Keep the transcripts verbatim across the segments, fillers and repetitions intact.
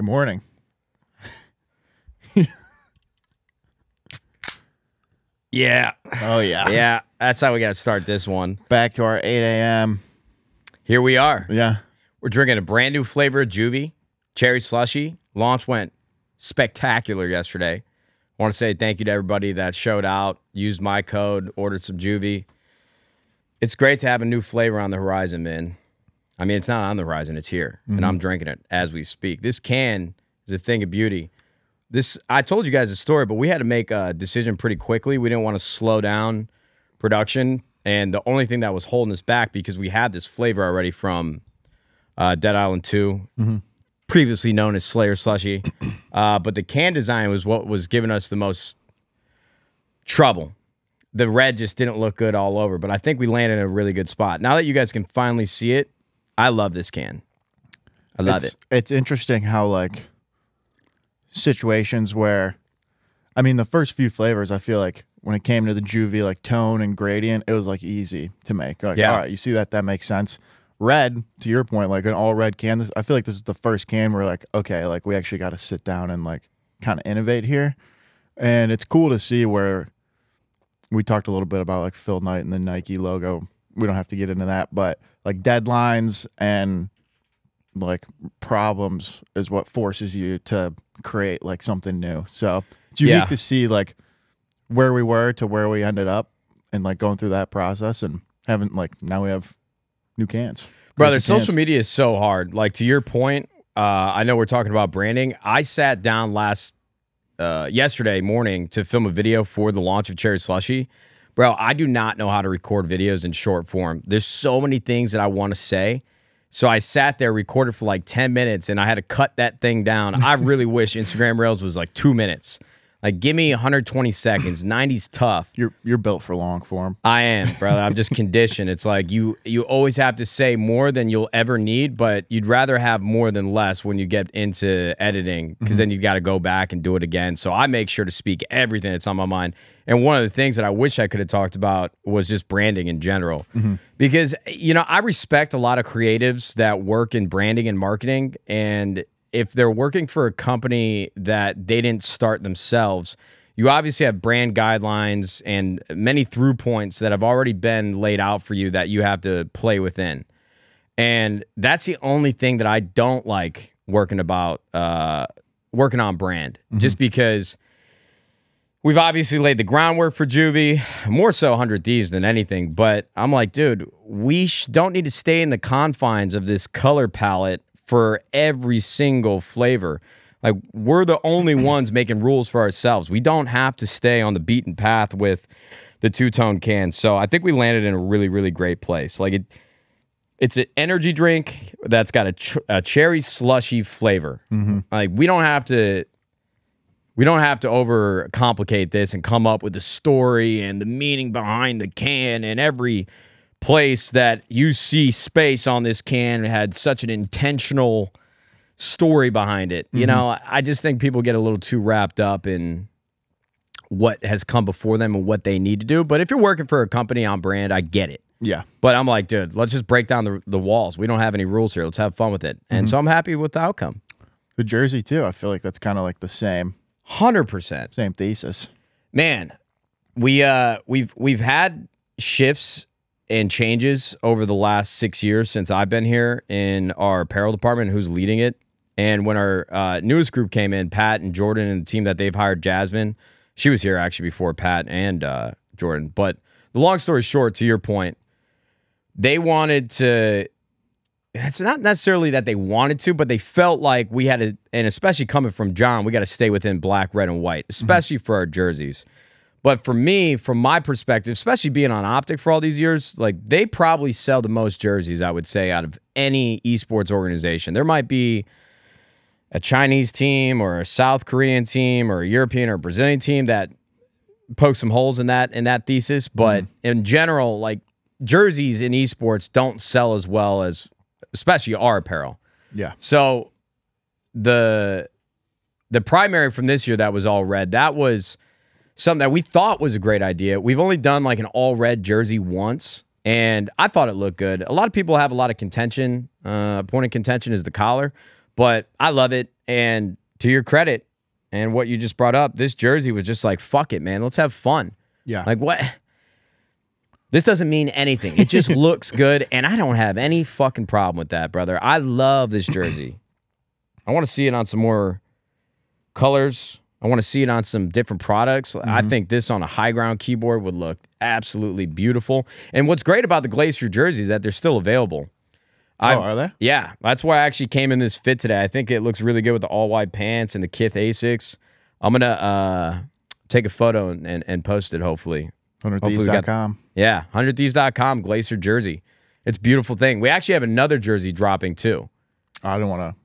Good morning. Yeah. Oh, yeah. Yeah, that's how we got to start this one. Back to our eight A M Here we are. Yeah. We're drinking a brand new flavor of Juvie, Cherry Slushy. Launch went spectacular yesterday. I want to say thank you to everybody that showed out, used my code, ordered some Juvie. It's great to have a new flavor on the horizon, man. I mean, it's not on the horizon. It's here, mm-hmm. and I'm drinking it as we speak. This can is a thing of beauty. This I told you guys a story, but we had to make a decision pretty quickly. We didn't want to slow down production, and the only thing that was holding us back, because we had this flavor already from uh, Dead Island two, mm-hmm. previously known as Slayer Slushy, uh, but the can design was what was giving us the most trouble. The red just didn't look good all over, but I think we landed in a really good spot. Now that you guys can finally see it, I love this can. I love it's, it. It's interesting how, like, situations where, I mean, the first few flavors, I feel like when it came to the Juvie, like, tone and gradient, it was, like, easy to make. Like, yeah. All right, you see that? That makes sense. Red, to your point, like, an all-red can, this, I feel like this is the first can where, like, okay, like, we actually got to sit down and, like, kind of innovate here. And it's cool to see where... We talked a little bit about, like, Phil Knight and the Nike logo. We don't have to get into that, but, like, deadlines and, like, problems is what forces you to create, like, something new. So it's unique yeah. to see, like, where we were to where we ended up and, like, going through that process and having, like, now we have new cans. Brother, cans. Social media is so hard. Like, to your point, uh, I know we're talking about branding. I sat down last Uh, yesterday morning to film a video for the launch of Cherry Slushy. Bro, I do not know how to record videos in short form. There's so many things that I want to say. So I sat there, recorded for like ten minutes, and I had to cut that thing down. I really wish Instagram Reels was like two minutes. Like, give me one hundred twenty seconds. ninety's tough. You're you're built for long form. I am, brother. I'm just conditioned. It's like you you always have to say more than you'll ever need, but you'd rather have more than less when you get into editing, because mm-hmm. then you got to go back and do it again. So I make sure to speak everything that's on my mind. And one of the things that I wish I could have talked about was just branding in general, mm-hmm. because, you know, I respect a lot of creatives that work in branding and marketing, and if they're working for a company that they didn't start themselves, you obviously have brand guidelines and many through points that have already been laid out for you that you have to play within. And that's the only thing that I don't like working about, uh, working on brand, mm-hmm. just because we've obviously laid the groundwork for Juvie, more so one hundred Thieves than anything. But I'm like, dude, we sh don't need to stay in the confines of this color palette for every single flavor. Like, we're the only ones making rules for ourselves. We don't have to stay on the beaten path with the two-tone can. So I think we landed in a really, really great place. Like, it, it's an energy drink that's got a, ch a cherry slushy flavor. Mm-hmm. Like, we don't have to, we don't have to overcomplicate this and come up with the story and the meaning behind the can and every place that you see space on this can had such an intentional story behind it. Mm-hmm. You know, I just think people get a little too wrapped up in what has come before them and what they need to do. But if you're working for a company on brand, I get it. Yeah. But I'm like, dude, let's just break down the, the walls. We don't have any rules here. Let's have fun with it. And mm-hmm. so I'm happy with the outcome. The jersey, too. I feel like that's kind of like the same. one hundred percent. Same thesis. Man, we, uh, we've, we've had shifts and changes over the last six years since I've been here in our apparel department, who's leading it. And when our uh, newest group came in, Pat and Jordan and the team that they've hired, Jasmine, she was here actually before Pat and uh, Jordan. But the long story short, to your point, they wanted to, it's not necessarily that they wanted to, but they felt like we had to, and especially coming from John, we got to stay within black, red, and white, especially mm-hmm. for our jerseys. But for me, from my perspective, especially being on Optic for all these years, like, they probably sell the most jerseys, I would say, out of any esports organization. There might be a Chinese team or a South Korean team or a European or Brazilian team that pokes some holes in that in that thesis. But mm-hmm. in general, like, jerseys in esports don't sell as well as, especially our apparel. Yeah. So the the primary from this year that was all red, that was something that we thought was a great idea. We've only done like an all-red jersey once, and I thought it looked good. A lot of people have a lot of contention. Uh, point of contention is the collar. But I love it. And to your credit and what you just brought up, this jersey was just like, fuck it, man. Let's have fun. Yeah. Like, what? This doesn't mean anything. It just looks good. And I don't have any fucking problem with that, brother. I love this jersey. I want to see it on some more colors. I want to see it on some different products. Mm-hmm. I think this on a high ground keyboard would look absolutely beautiful. And what's great about the Glacier jerseys is that they're still available. Oh, I've, are they? Yeah. That's why I actually came in this fit today. I think it looks really good with the all-white pants and the Kith Asics. I'm going to uh, take a photo and, and, and post it, hopefully. one hundred thieves dot com. Yeah, one hundred thieves dot com, Glacier jersey. It's a beautiful thing. We actually have another jersey dropping, too. I don't want to.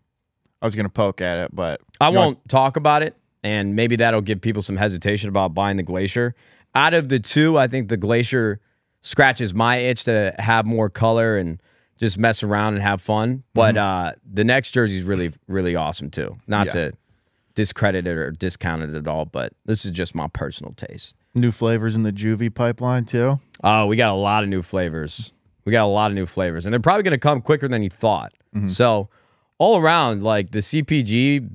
I was going to poke at it, but... I won't want... talk about it, and maybe that'll give people some hesitation about buying the Glacier. Out of the two, I think the Glacier scratches my itch to have more color and... just mess around and have fun. But mm-hmm. uh, the next jersey is really, really awesome, too. Not yeah. to discredit it or discount it at all, but this is just my personal taste. New flavors in the Juvie pipeline, too? Oh, we got a lot of new flavors. We got a lot of new flavors. And they're probably going to come quicker than you thought. Mm-hmm. So all around, like, the C P G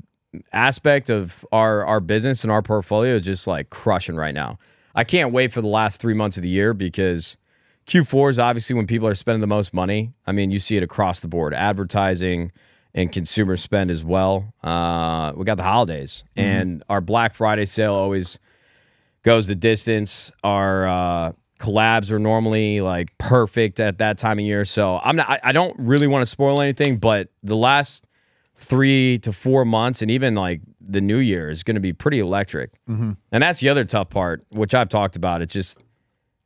aspect of our, our business and our portfolio is just, like, crushing right now. I can't wait for the last three months of the year because... Q four is obviously when people are spending the most money. I mean, you see it across the board. Advertising and consumer spend as well. Uh, we got the holidays. Mm-hmm. And our Black Friday sale always goes the distance. Our uh, collabs are normally like perfect at that time of year. So I'm not, I, I don't really want to spoil anything, but the last three to four months and even like the new year is going to be pretty electric. Mm-hmm. And that's the other tough part, which I've talked about. It's just...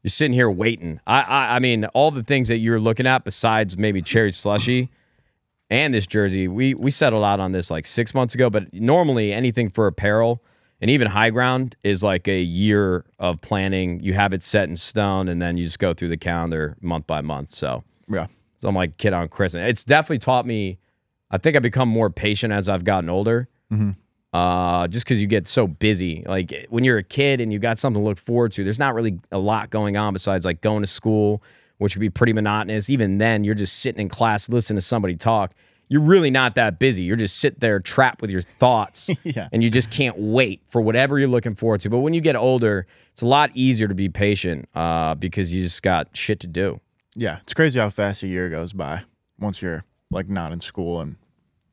you're sitting here waiting. I, I I mean, all the things that you're looking at besides maybe Cherry Slushy and this jersey, we, we settled out on this like six months ago, but normally anything for apparel and even high ground is like a year of planning. You have it set in stone, and then you just go through the calendar month by month. So, yeah. So I'm like kid on Christmas. It's definitely taught me, I think I've become more patient as I've gotten older. Mm-hmm. Uh, just because you get so busy. Like, when you're a kid and you got something to look forward to, there's not really a lot going on besides, like, going to school, which would be pretty monotonous. Even then, you're just sitting in class listening to somebody talk. You're really not that busy. You're just sit there trapped with your thoughts, yeah. and you just can't wait for whatever you're looking forward to. But when you get older, it's a lot easier to be patient uh, because you just got shit to do. Yeah, it's crazy how fast a year goes by once you're, like, not in school and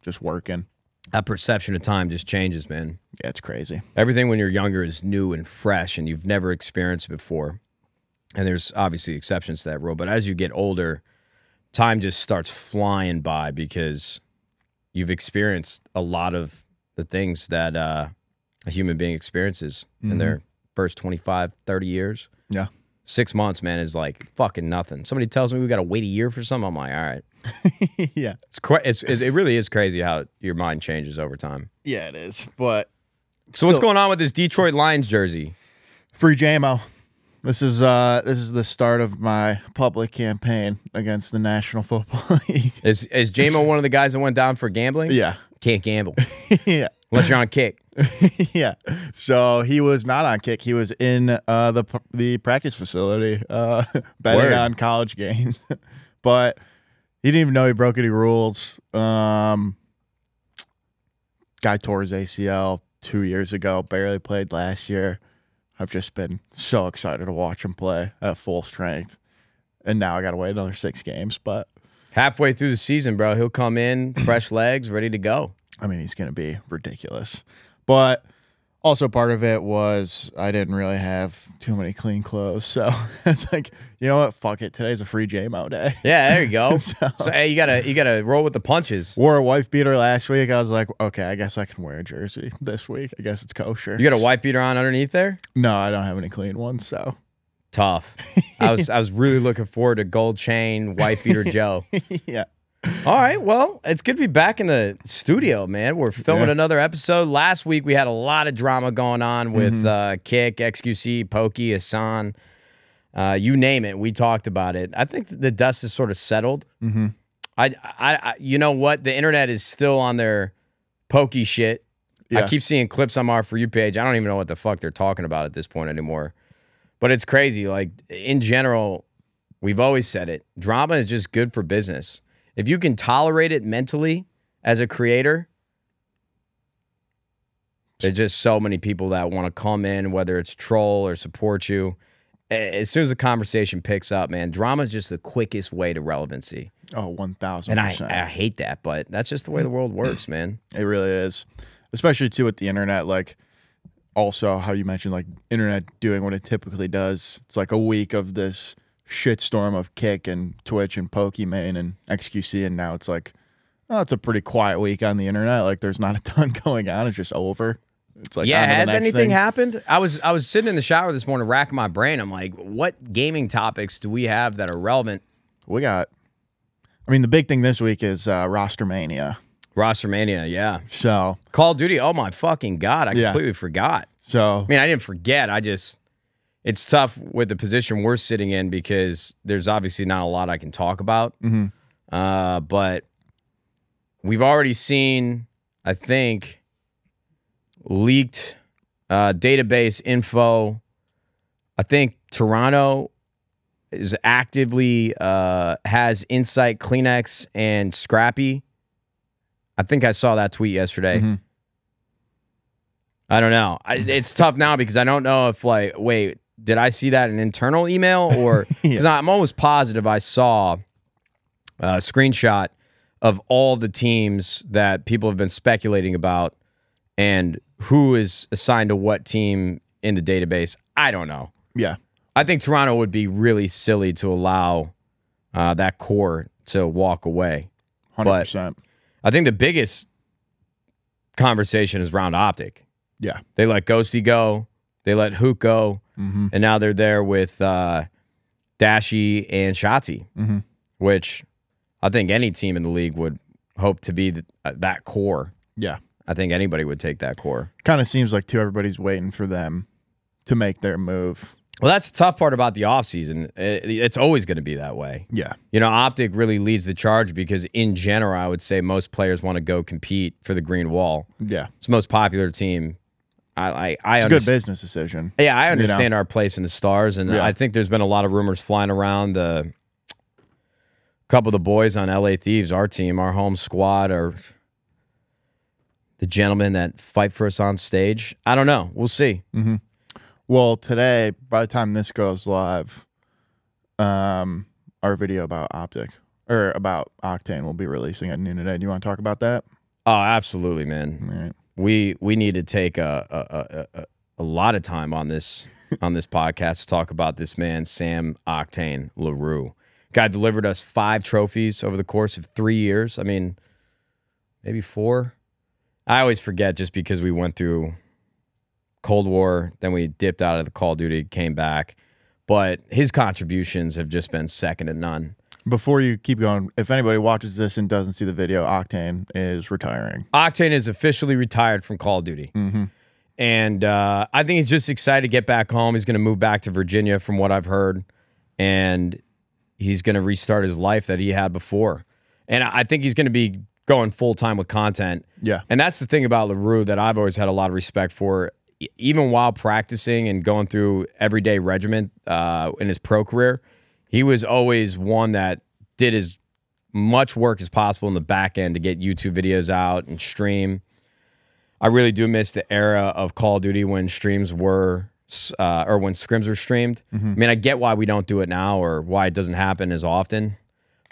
just working. That perception of time just changes, man. Yeah, it's crazy. Everything when you're younger is new and fresh and you've never experienced it before. And there's obviously exceptions to that rule. But as you get older, time just starts flying by because you've experienced a lot of the things that uh, a human being experiences mm-hmm. in their first twenty-five, thirty years. Yeah. Six months, man, is like fucking nothing. Somebody tells me we got to wait a year for something. I'm like, all right. yeah, it's, it's it really is crazy how your mind changes over time. Yeah, it is. But so still, what's going on with this Detroit Lions jersey? Free J M O. This is uh, this is the start of my public campaign against the National Football League. Is is J M O one of the guys that went down for gambling? Yeah, can't gamble. yeah, unless you're on Kick. yeah. So he was not on Kick. He was in uh, the the practice facility uh, betting Word. on college games, but. He didn't even know he broke any rules. Um, guy tore his A C L two years ago, barely played last year. I've just been so excited to watch him play at full strength. And now I got to wait another six games. But halfway through the season, bro, he'll come in, fresh legs, ready to go. I mean, he's going to be ridiculous. But also part of it was I didn't really have too many clean clothes. So it's like, you know what? Fuck it. Today's a free J M O day. Yeah, there you go. so, so hey, you gotta you gotta roll with the punches. Wore a wife beater last week. I was like, okay, I guess I can wear a jersey this week. I guess it's kosher. You got a wife beater on underneath there? No, I don't have any clean ones, so tough. I was I was really looking forward to gold chain, wife beater Joe. yeah. All right, well, it's good to be back in the studio, man. We're filming yeah. another episode. Last week, we had a lot of drama going on with mm-hmm. uh, Kick, X Q C, Pokey, Hassan, uh, you name it. We talked about it. I think the dust is sort of settled. Mm-hmm. I, I, I, you know what? The internet is still on their Pokey shit. Yeah. I keep seeing clips on our For You page. I don't even know what the fuck they're talking about at this point anymore. But it's crazy. Like, in general, we've always said it. Drama is just good for business. If you can tolerate it mentally as a creator. There's just so many people that want to come in, whether it's troll or support you. As soon as the conversation picks up, man, drama is just the quickest way to relevancy. Oh, one thousand percent. And I, I hate that, but that's just the way the world works, man. It really is. Especially, too, with the internet, like, also how you mentioned, like, internet doing what it typically does. It's like a week of this shitstorm of Kick and Twitch and Pokemon and X Q C, and now it's like, oh, it's a pretty quiet week on the internet. Like, there's not a ton going on. It's just over. It's like, yeah, has anything thing. happened? I was I was sitting in the shower this morning racking my brain. I'm like, what gaming topics do we have that are relevant? We got, I mean, the big thing this week is uh, Roster Mania. Roster Mania, yeah. So Call of Duty, oh my fucking God, I yeah. completely forgot. So I mean, I didn't forget. I just, it's tough with the position we're sitting in because there's obviously not a lot I can talk about. Mm-hmm. uh, but we've already seen, I think... leaked uh, database info. I think Toronto is actively uh, has Insight, Kleenex, and Scrappy. I think I saw that tweet yesterday. Mm-hmm. I don't know. I, it's tough now because I don't know if, like, wait, did I see that in an internal email? Or because yeah. I'm almost positive I saw a screenshot of all the teams that people have been speculating about and who is assigned to what team in the database. I don't know. Yeah. I think Toronto would be really silly to allow uh, that core to walk away. one hundred percent. But I think the biggest conversation is around Optic. Yeah. They let Ghosty go. They let Hook go. Mm-hmm. And now they're there with uh, Dashi and Shotzi, mm-hmm. which I think any team in the league would hope to be th that core. Yeah. I think anybody would take that core. Kind of seems like, too, everybody's waiting for them to make their move. Well, that's the tough part about the offseason. It's always going to be that way. Yeah. You know, Optic really leads the charge because, in general, I would say most players want to go compete for the green wall. Yeah. It's the most popular team. I, I, I it's a good business decision. Yeah, I understand you know? our place in the stars, and yeah. I think there's been a lot of rumors flying around. The couple of the boys on L A Thieves, our team, our home squad, are... the gentlemen that fight for us on stage. I don't know. We'll see. Mm-hmm. Well, today, by the time this goes live, um, our video about Optic or about Octane will be releasing at noon today. Do you want to talk about that? Oh, absolutely, man. All right. We we need to take a a, a a lot of time on this on this podcast to talk about this man, Sam Octane LaRue. Guy delivered us five trophies over the course of three years. I mean, maybe four. I always forget just because we went through Cold War, then we dipped out of the Call of Duty, came back. But his contributions have just been second to none. Before you keep going, if anybody watches this and doesn't see the video, Octane is retiring. Octane is officially retired from Call of Duty. Mm-hmm. And uh, I think he's just excited to get back home. He's going to move back to Virginia from what I've heard. And he's going to restart his life that he had before. And I think he's going to be... going full-time with content. Yeah. And that's the thing about LaRue that I've always had a lot of respect for. Even while practicing and going through everyday regimen uh, in his pro career, he was always one that did as much work as possible in the back end to get YouTube videos out and stream. I really do miss the era of Call of Duty when streams were, uh, or when scrims were streamed. Mm-hmm. I mean, I get why we don't do it now or why it doesn't happen as often,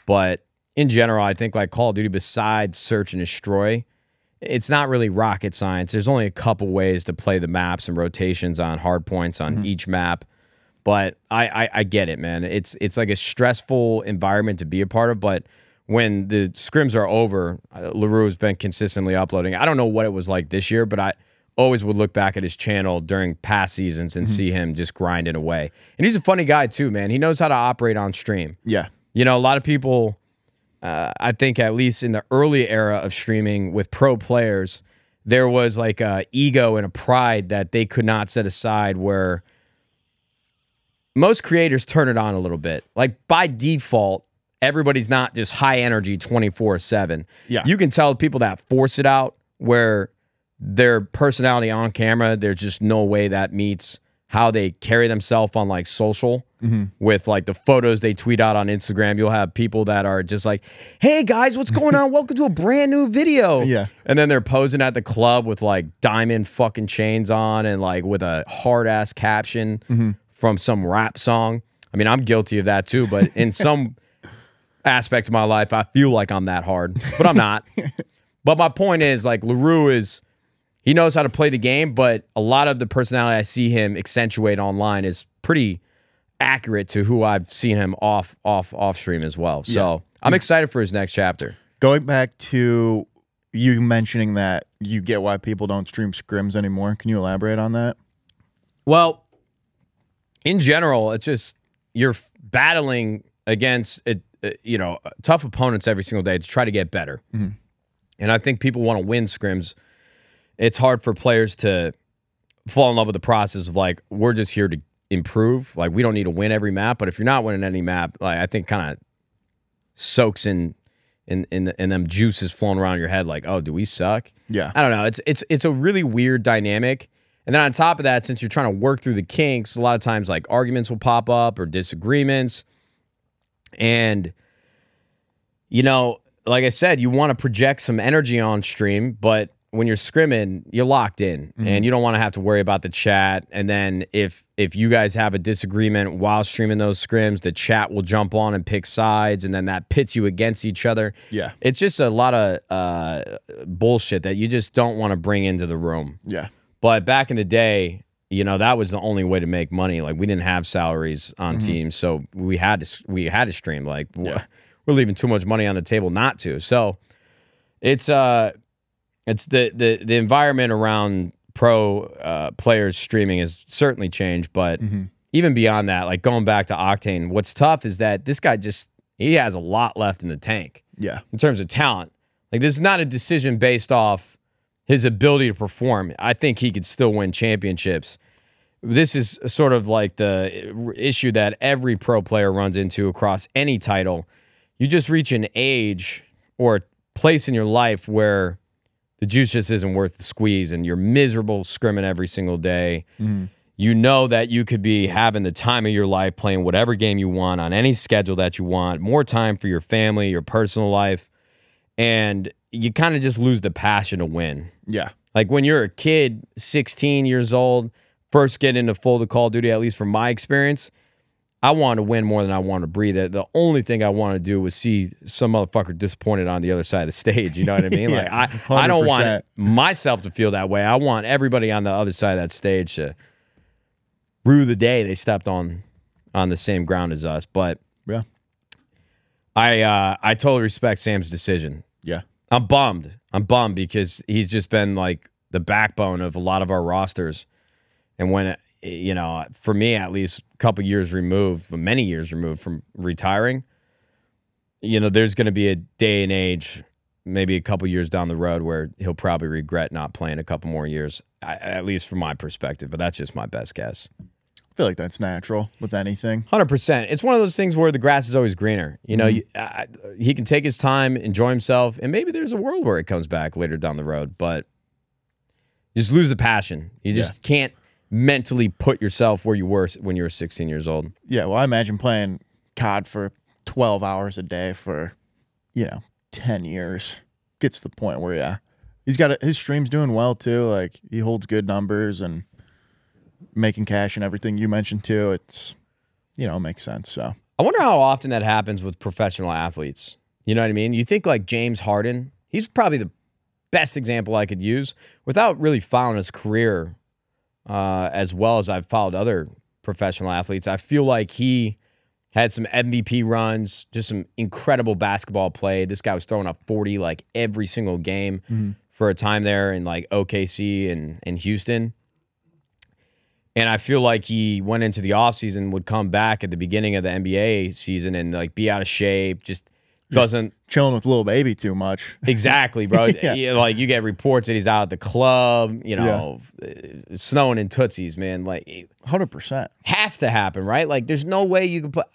but... in general, I think like Call of Duty, besides search and destroy, it's not really rocket science. There's only a couple ways to play the maps and rotations on hard points on mm-hmm. each map. But I, I, I get it, man. It's it's like a stressful environment to be a part of. But when the scrims are over, LaRue's been consistently uploading. I don't know what it was like this year, but I always would look back at his channel during past seasons and mm-hmm. see him just grinding away. And he's a funny guy too, man. He knows how to operate on stream. Yeah. You know, a lot of people... Uh, I think at least in the early era of streaming with pro players, there was like an ego and a pride that they could not set aside where most creators turn it on a little bit. Like by default, everybody's not just high energy twenty-four seven. Yeah. You can tell people that force it out where their personality on camera, there's just no way that meets how they carry themselves on like social mm-hmm. with like the photos they tweet out on Instagram. You'll have people that are just like, hey guys, what's going on? Welcome to a brand new video. Yeah. And then they're posing at the club with like diamond fucking chains on and like with a hard ass caption mm-hmm. from some rap song. I mean, I'm guilty of that too, but in some aspect of my life, I feel like I'm that hard, but I'm not. But my point is like LaRue is, he knows how to play the game, but a lot of the personality I see him accentuate online is pretty accurate to who I've seen him off off off stream as well. So yeah. I'm excited for his next chapter. Going back to you mentioning that you get why people don't stream scrims anymore, can you elaborate on that? Well, in general, it's just you're battling against it, you know, tough opponents every single day to try to get better. Mm-hmm. And I think people want to win scrims. It's hard for players to fall in love with the process of like, we're just here to improve. Like, we don't need to win every map, but if you're not winning any map, like I think kind of soaks in in in, the, in them juices flowing around your head. Like, oh, do we suck? Yeah, I don't know. It's it's it's a really weird dynamic. And then on top of that, since you're trying to work through the kinks, a lot of times like arguments will pop up or disagreements, and you know, like I said, you want to project some energy on stream, but when you're scrimming, you're locked in mm-hmm. and you don't want to have to worry about the chat. And then if if you guys have a disagreement while streaming those scrims, the chat will jump on and pick sides, and then that pits you against each other. Yeah. It's just a lot of uh, bullshit that you just don't want to bring into the room. Yeah. But back in the day, you know, that was the only way to make money. Like, we didn't have salaries on mm-hmm. teams, so we had to we had to stream. Like, yeah. we're leaving too much money on the table not to. So it's uh It's the, the the environment around pro uh, players streaming has certainly changed, but mm-hmm. even beyond that, like going back to Octane, what's tough is that this guy just he has a lot left in the tank. Yeah, in terms of talent, like this is not a decision based off his ability to perform. I think he could still win championships. This is sort of like the issue that every pro player runs into across any title. You just reach an age or a place in your life where the juice just isn't worth the squeeze, and you're miserable scrimming every single day. Mm. You know that you could be having the time of your life playing whatever game you want on any schedule that you want, more time for your family, your personal life, and you kind of just lose the passion to win. Yeah. Like when you're a kid, sixteen years old, first getting into full to Call of Duty, at least from my experience, I wanted to win more than I wanted to breathe. The only thing I wanted to do was see some motherfucker disappointed on the other side of the stage. You know what I mean? Yeah, like I, I don't want myself to feel that way. I want everybody on the other side of that stage to rue the day they stepped on on the same ground as us. But yeah, I uh, I totally respect Sam's decision. Yeah, I'm bummed. I'm bummed because he's just been like the backbone of a lot of our rosters, and when it, you know, for me at least, a couple years removed, many years removed from retiring, you know, there's going to be a day and age, maybe a couple years down the road, where he'll probably regret not playing a couple more years, at least from my perspective. But that's just my best guess. I feel like that's natural with anything. one hundred percent. It's one of those things where the grass is always greener. You know, mm-hmm. you, uh, he can take his time, enjoy himself, and maybe there's a world where it comes back later down the road. But you just lose the passion. You just yeah. can't mentally put yourself where you were when you were sixteen years old. Yeah, well, I imagine playing C O D for twelve hours a day for, you know, ten years gets to the point where yeah, he's got a, his stream's doing well too. Like he holds good numbers and making cash and everything you mentioned too. It's, you know, makes sense. So I wonder how often that happens with professional athletes. You know what I mean? You think like James Harden, he's probably the best example I could use without really following his career Uh, as well as I've followed other professional athletes. I feel like he had some M V P runs, just some incredible basketball play. This guy was throwing up forty like every single game mm-hmm. for a time there in like O K C and, and Houston. And I feel like he went into the offseason, would come back at the beginning of the N B A season and like be out of shape, just, just doesn't... chilling with little baby too much. Exactly, bro. yeah. Yeah, like you get reports that he's out at the club, you know, yeah. snowing in tootsies, man. Like one hundred percent has to happen, right? Like there's no way you can put,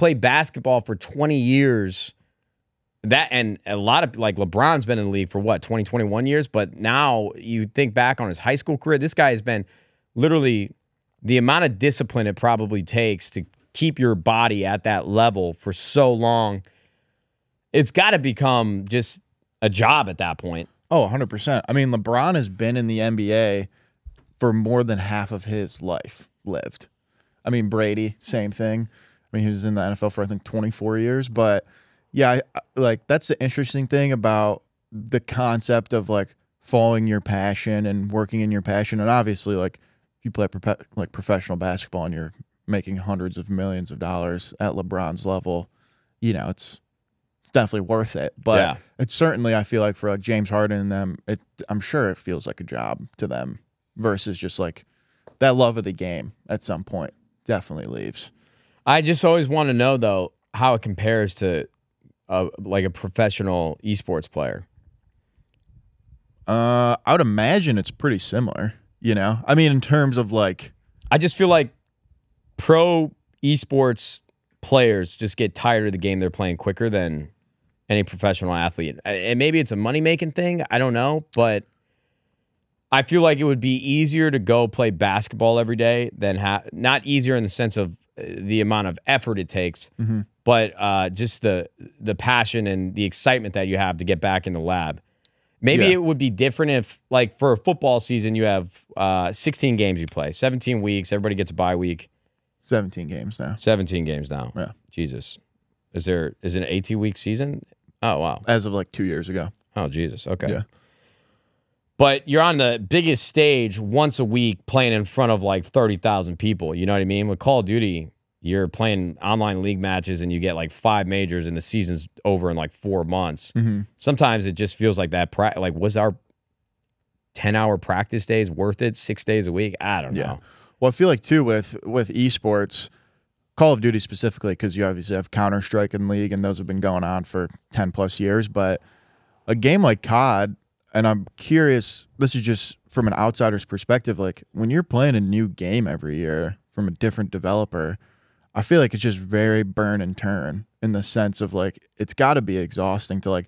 play basketball for twenty years. That and a lot of like LeBron's been in the league for what, twenty, twenty-one years, but now you think back on his high school career, this guy has been literally the amount of discipline it probably takes to keep your body at that level for so long, it's got to become just a job at that point. Oh, one hundred percent. I mean, LeBron has been in the N B A for more than half of his life lived. I mean, Brady, same thing. I mean, he was in the N F L for, I think, twenty-four years. But, yeah, I, like, that's the interesting thing about the concept of, like, following your passion and working in your passion. And obviously, like, if you play prof like professional basketball and you're making hundreds of millions of dollars at LeBron's level, you know, it's it's definitely worth it. But yeah, it's certainly, I feel like, for, like, James Harden and them, it, I'm sure it feels like a job to them versus just, like, that love of the game at some point definitely leaves. I just always want to know, though, how it compares to, a, like, a professional esports player. Uh, I would imagine it's pretty similar, you know? I mean, in terms of, like... I just feel like pro esports players just get tired of the game they're playing quicker than any professional athlete. And maybe it's a money-making thing, I don't know, but I feel like it would be easier to go play basketball every day than... Ha not easier in the sense of the amount of effort it takes, mm-hmm. but uh, just the, the passion and the excitement that you have to get back in the lab. Maybe yeah. it would be different if, like, for a football season, you have uh, sixteen games you play, seventeen weeks. Everybody gets a bye week. seventeen games now. seventeen games now. Yeah. Jesus. Is there is it an eighteen-week season? Oh, wow. As of, like, two years ago. Oh, Jesus. Okay. Yeah. But you're on the biggest stage once a week playing in front of, like, thirty thousand people. You know what I mean? With Call of Duty, you're playing online league matches and you get like five majors and the season's over in like four months. Mm-hmm. Sometimes it just feels like that. Like, was our ten hour practice days worth it? Six days a week? I don't yeah. know. Well, I feel like too with, with esports, Call of Duty specifically, because you obviously have Counter-Strike and League and those have been going on for ten plus years. But a game like C O D, and I'm curious, this is just from an outsider's perspective, like when you're playing a new game every year from a different developer, I feel like it's just very burn and turn in the sense of, like, it's got to be exhausting to, like,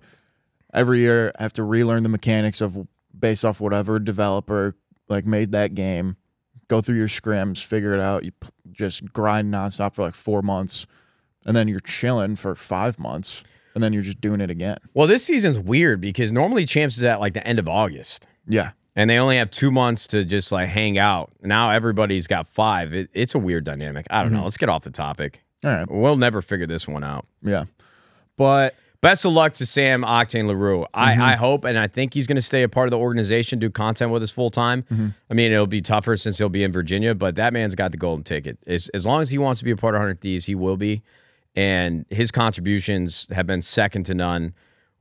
every year have to relearn the mechanics of based off whatever developer, like, made that game, go through your scrims, figure it out, you just grind nonstop for, like, four months, and then you're chilling for five months, and then you're just doing it again. Well, this season's weird because normally champs is at, like, the end of August. Yeah. And they only have two months to just, like, hang out. Now everybody's got five. It, it's a weird dynamic. I don't mm-hmm. know. Let's get off the topic. All right. We'll never figure this one out. Yeah. But best of luck to Sam Octane LaRue. Mm-hmm. I, I hope, and I think he's going to stay a part of the organization, do content with us full time. Mm-hmm. I mean, it'll be tougher since he'll be in Virginia, but that man's got the golden ticket. As, as long as he wants to be a part of one hundred Thieves, he will be. And his contributions have been second to none.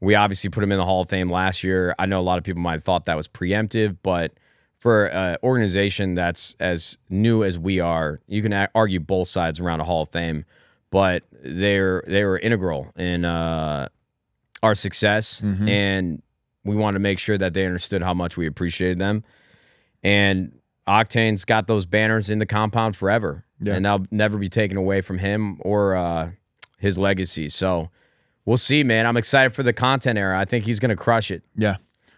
We obviously put him in the Hall of Fame last year. I know a lot of people might have thought that was preemptive, but for an organization that's as new as we are, you can argue both sides around a Hall of Fame, but they're, they were integral in uh, our success, mm-hmm. and we wanted to make sure that they understood how much we appreciated them. And Octane's got those banners in the compound forever, yeah. and that'll never be taken away from him or uh, his legacy, so... We'll see, man. I'm excited for the content era. I think he's going to crush it. Yeah.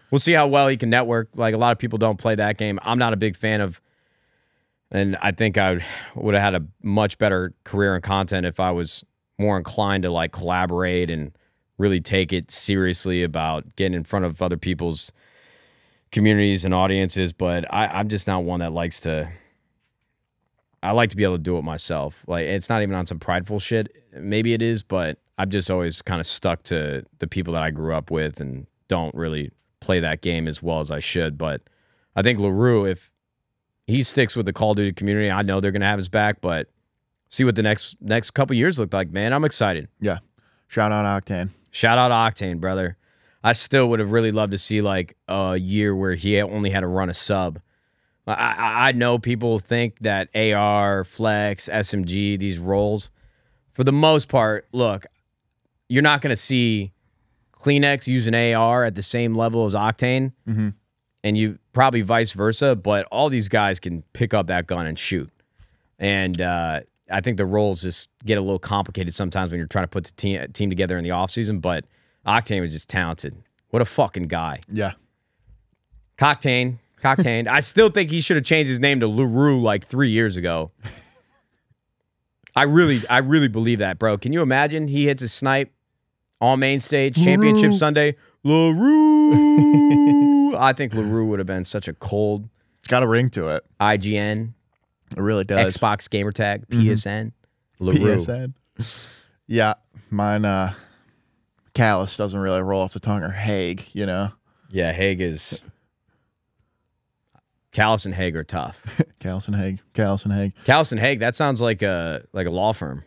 We'll see how well he can network. Like, a lot of people don't play that game. I'm not a big fan of, and I think I would, would have had a much better career in content if I was more inclined to, like, collaborate and really take it seriously about getting in front of other people's communities and audiences. But I, I'm just not one that likes to... I like to be able to do it myself. Like, it's not even on some prideful shit. Maybe it is, but... I've just always kind of stuck to the people that I grew up with and don't really play that game as well as I should. But I think LaRue, if he sticks with the Call of Duty community, I know they're going to have his back, but see what the next next couple years look like, man. I'm excited. Yeah. Shout out Octane. Shout out Octane, brother. I still would have really loved to see like a year where he only had to run a sub. I, I know people think that A R, Flex, S M G, these roles, for the most part, look, you're not going to see Kleenex use an A R at the same level as Octane, mm-hmm. and you probably vice versa, but all these guys can pick up that gun and shoot. And uh, I think the roles just get a little complicated sometimes when you're trying to put the team, team together in the offseason, but Octane was just talented. What a fucking guy. Yeah. Cocktaine. Cocktained. I still think he should have changed his name to LaRue like three years ago. I really, I really believe that, bro. Can you imagine? He hits a snipe on main stage, LaRue. Championship Sunday. LaRue. I think LaRue would have been such a cold. It's got a ring to it. I G N. It really does. Xbox gamertag, P S N, mm-hmm. LaRue. P S N. Yeah, mine, uh, Callus doesn't really roll off the tongue, or Haig, you know? Yeah, Haig is... Callus and Haig are tough. Callus and Haig. Callus and Haig. Callus and Haig, that sounds like a, like a law firm.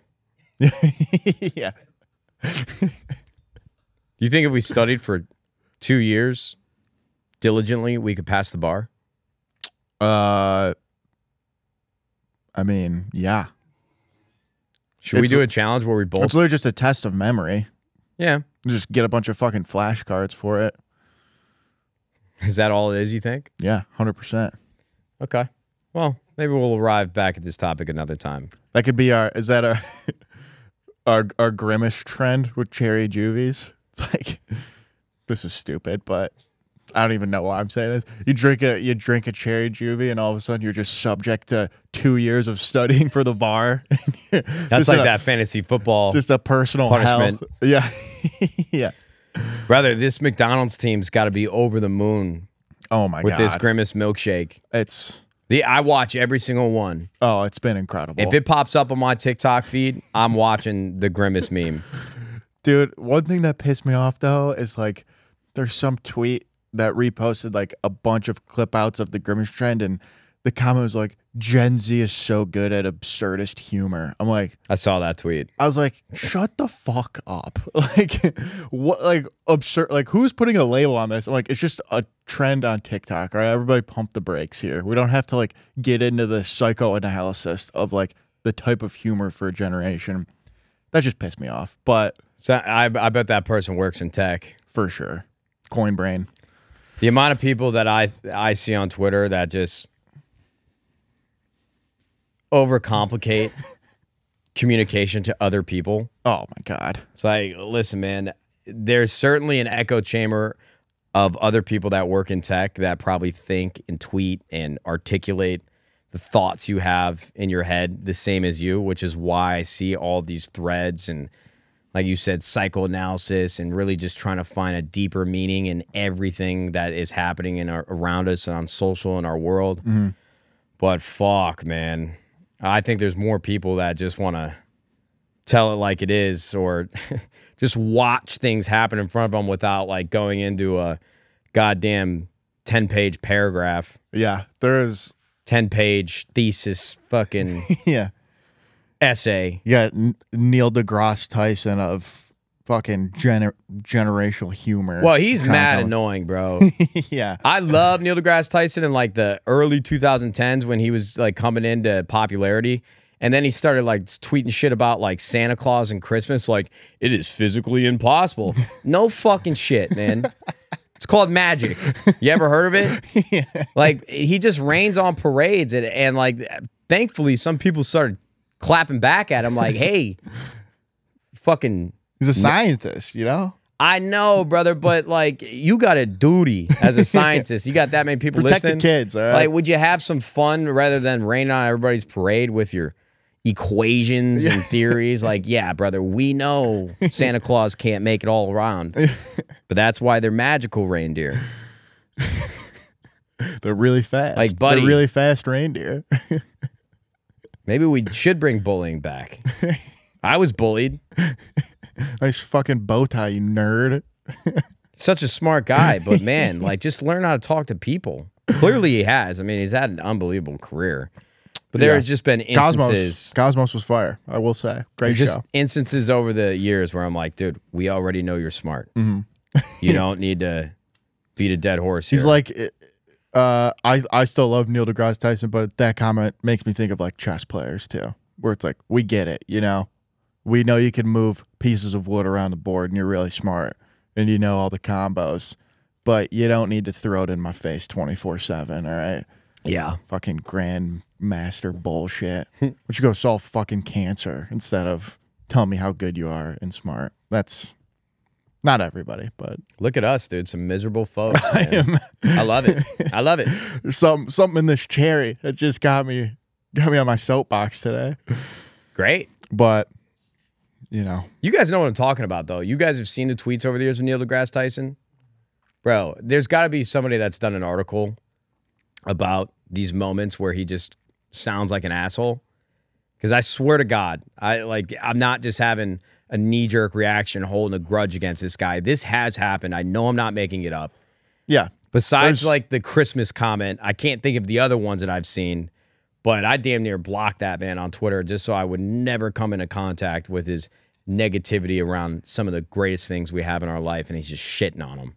Yeah. Do you think if we studied for two years diligently, we could pass the bar? Uh... I mean, yeah. Should it's, we do a challenge where we both... It's literally just a test of memory. Yeah. Just get a bunch of fucking flashcards for it. Is that all it is, you think? Yeah, one hundred percent. Okay. Well, maybe we'll arrive back at this topic another time. That could be our... Is that our, our, our Grimace trend with cherry Juvies? It's like, this is stupid, but... I don't even know why I'm saying this. You drink a you drink a cherry Juvie, and all of a sudden you're just subject to two years of studying for the bar. That's like a, that fantasy football, just a personal punishment. Hell. Yeah, yeah. Brother, this McDonald's team's got to be over the moon. Oh my with god, with this Grimace milkshake, it's the I watch every single one. Oh, it's been incredible. If it pops up on my TikTok feed, I'm watching the Grimace meme. Dude, one thing that pissed me off though is like there's some tweet that reposted like a bunch of clip outs of the Grimace trend, and the comment was like, Gen Z is so good at absurdist humor. I'm like, I saw that tweet. I was like, shut the fuck up. Like, what, like, absurd, like, who's putting a label on this? I'm like, it's just a trend on TikTok, all right? Everybody pump the brakes here. We don't have to like get into the psychoanalysis of like the type of humor for a generation. That just pissed me off. But so I, I bet that person works in tech. For sure. Coin brain. The amount of people that I I see on Twitter that just overcomplicate communication to other people. Oh my god! It's like, listen, man. There's certainly an echo chamber of other people that work in tech that probably think and tweet and articulate the thoughts you have in your head the same as you, which is why I see all these threads and, like you said, psychoanalysis and really just trying to find a deeper meaning in everything that is happening in our, around us and on social in our world. Mm-hmm. But fuck, man. I think there's more people that just want to tell it like it is, or just watch things happen in front of them without like going into a goddamn ten page paragraph. Yeah, there is. ten page thesis fucking. Yeah. Essay. Yeah, Neil deGrasse Tyson of fucking gener generational humor. Well, he's mad annoying, bro. Yeah. I love Neil deGrasse Tyson in like the early two thousand tens when he was like coming into popularity. And then he started like tweeting shit about like Santa Claus and Christmas. Like, it is physically impossible. No fucking shit, man. It's called magic. You ever heard of it? Yeah. Like, he just rains on parades. And, and like, thankfully, some people started clapping back at him like, hey, fucking... He's a scientist, you know? I know, brother, but, like, you got a duty as a scientist. You got that many people Protect listening. Protect the kids, all right? Like, would you have some fun rather than rain on everybody's parade with your equations and theories? Like, yeah, brother, we know Santa Claus can't make it all around, but that's why they're magical reindeer. They're really fast. Like, buddy, they're really fast reindeer. Maybe we should bring bullying back. I was bullied. Nice fucking bow tie, you nerd. Such a smart guy, but man, like, just learn how to talk to people. Clearly he has. I mean, he's had an unbelievable career. But there yeah. has just been instances. Cosmos, Cosmos was fire, I will say. Great just show. Just instances over the years where I'm like, dude, we already know you're smart. Mm-hmm. You don't need to beat a dead horse here. He's like... It, Uh, I, I still love Neil deGrasse Tyson, but that comment makes me think of, like, chess players, too, where it's like, we get it, you know? We know you can move pieces of wood around the board, and you're really smart, and you know all the combos, but you don't need to throw it in my face twenty-four seven, all right? Yeah. Fucking grandmaster bullshit. Why don't you go solve fucking cancer instead of telling me how good you are and smart? That's Not everybody, but look at us, dude. Some miserable folks. I am. I love it. I love it. There's some something in this cherry that just got me got me on my soapbox today. Great, but you know, you guys know what I'm talking about, though. You guys have seen the tweets over the years of Neil deGrasse Tyson, bro. There's got to be somebody that's done an article about these moments where he just sounds like an asshole. Because I swear to God, I like I'm not just having a knee-jerk reaction, holding a grudge against this guy. This has happened. I know I'm not making it up. Yeah. Besides like the Christmas comment, I can't think of the other ones that I've seen, but I damn near blocked that man on Twitter just so I would never come into contact with his negativity around some of the greatest things we have in our life, and he's just shitting on them.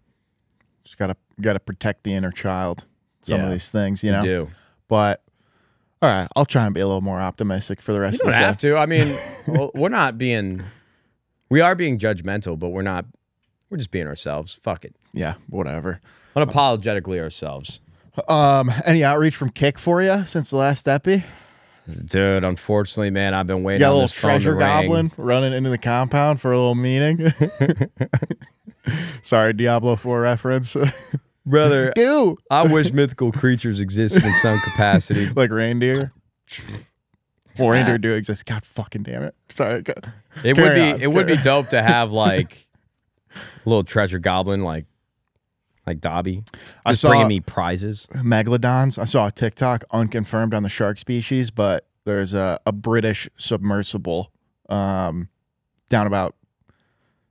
Just gotta gotta protect the inner child. Some yeah, of these things, you know. You do. But all right, I'll try and be a little more optimistic for the rest of the show. You don't have to. I mean, well, we're not being, we are being judgmental, but we're not, we're just being ourselves. Fuck it. Yeah, whatever. Unapologetically um, ourselves. Um, any outreach from Kick for you since the last epi? Dude, unfortunately, man, I've been waiting. You got on a little treasure goblin ring. Running into the compound for a little meeting. Sorry, Diablo four reference. Brother, ew. I wish mythical creatures existed in some capacity. Like reindeer? Well, reindeer do exist. God fucking damn it. Sorry. God. It Carry would be on. it would be dope to have like a little treasure goblin like like Dobby. Just I saw bringing me prizes. Megalodons. I saw a TikTok unconfirmed on the shark species, but there's a, a British submersible um down about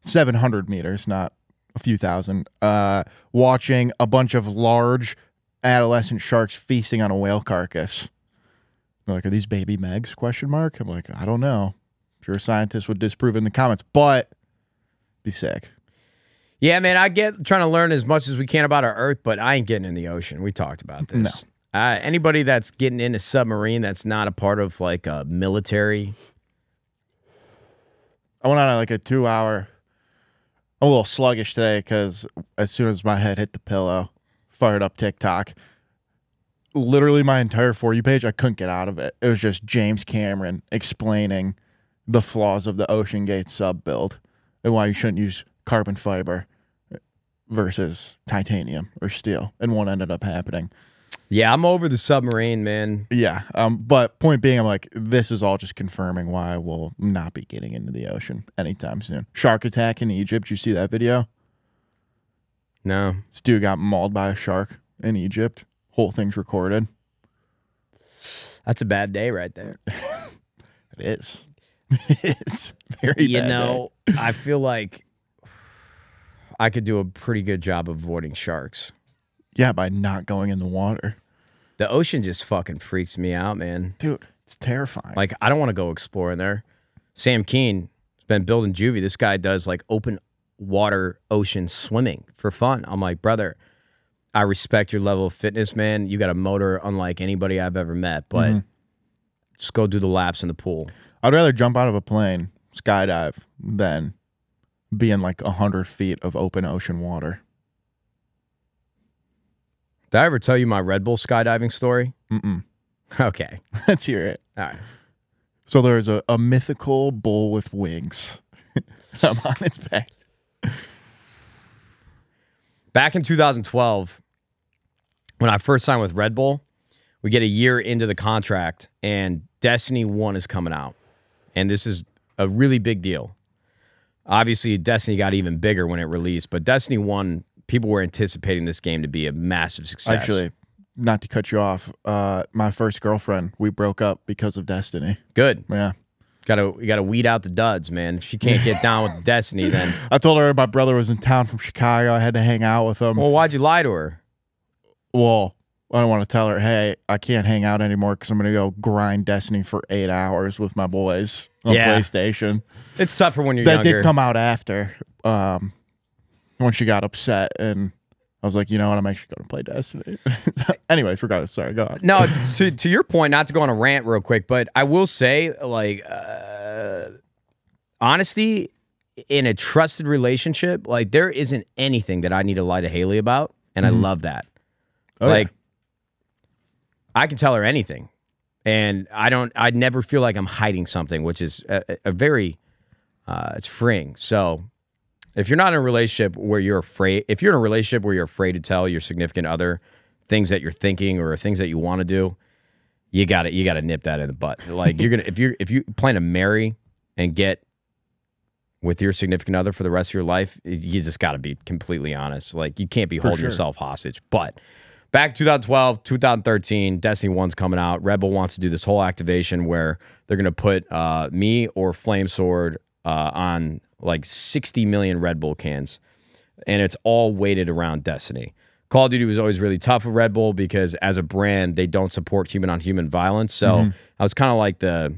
seven hundred meters, not a few thousand, uh, watching a bunch of large adolescent sharks feasting on a whale carcass. They're like, are these baby megs? Question mark. I'm like, I don't know. I'm sure scientists would disprove in the comments, but be sick. Yeah, man, I get trying to learn as much as we can about our Earth, but I ain't getting in the ocean. We talked about this. No. Uh, anybody that's getting in a submarine that's not a part of like a military. I went on like a two hour. I'm a little sluggish today because as soon as my head hit the pillow, fired up TikTok. Literally my entire For You page, I couldn't get out of it. It was just James Cameron explaining the flaws of the Ocean Gate sub build and why you shouldn't use carbon fiber versus titanium or steel. And one ended up happening. Yeah, I'm over the submarine, man. Yeah, um, but point being, I'm like, this is all just confirming why I will not be getting into the ocean anytime soon. Shark attack in Egypt. You see that video? No. This dude got mauled by a shark in Egypt. Whole thing's recorded. That's a bad day right there. It is. It is. Very you bad know, day. I feel like I could do a pretty good job of avoiding sharks. Yeah, by not going in the water. The ocean just fucking freaks me out, man. Dude, it's terrifying. Like, I don't want to go exploring there. Sam Keen has been building Juvie. This guy does, like, open water ocean swimming for fun. I'm like, brother, I respect your level of fitness, man. You got a motor unlike anybody I've ever met, but mm-hmm. just go do the laps in the pool. I'd rather jump out of a plane, skydive, than be in, like, a hundred feet of open ocean water. Did I ever tell you my Red Bull skydiving story? Mm-mm. Okay. Let's hear it. All right. So there's a, a mythical bull with wings. I'm on its back. Back in two thousand twelve, when I first signed with Red Bull, we get a year into the contract, and Destiny one is coming out. And this is a really big deal. Obviously, Destiny got even bigger when it released, but Destiny one... people were anticipating this game to be a massive success. Actually, not to cut you off, uh, my first girlfriend, we broke up because of Destiny. Good. Yeah. Gotta, you got to weed out the duds, man. If she can't get down with Destiny, then... I told her my brother was in town from Chicago. I had to hang out with him. Well, why'd you lie to her? Well, I don't want to tell her, hey, I can't hang out anymore because I'm going to go grind Destiny for eight hours with my boys on yeah. PlayStation. It's tough for when you're that younger. That did come out after... Um, When she got upset, and I was like, you know what, I'm actually going to play Destiny. Anyways, regardless, sorry, go on. No, to, to your point, not to go on a rant real quick, but I will say, like, uh, honesty in a trusted relationship, like, there isn't anything that I need to lie to Haley about, and mm-hmm. I love that. Oh, like, yeah. I can tell her anything, and I don't, I never feel like I'm hiding something, which is a, a very, uh, it's freeing, so... If you're not in a relationship where you're afraid, if you're in a relationship where you're afraid to tell your significant other things that you're thinking or things that you want to do, you got it. You got to nip that in the butt. Like you're gonna if you if you plan to marry and get with your significant other for the rest of your life, you just got to be completely honest. Like you can't be for holding sure. yourself hostage. But back two thousand twelve, two thousand thirteen, Destiny one's coming out. Red Bull wants to do this whole activation where they're gonna put uh, me or Flamesword uh, on like sixty million Red Bull cans, and it's all weighted around Destiny. Call of Duty was always really tough with Red Bull because as a brand, they don't support human-on-human violence. So mm-hmm. I was kind of like the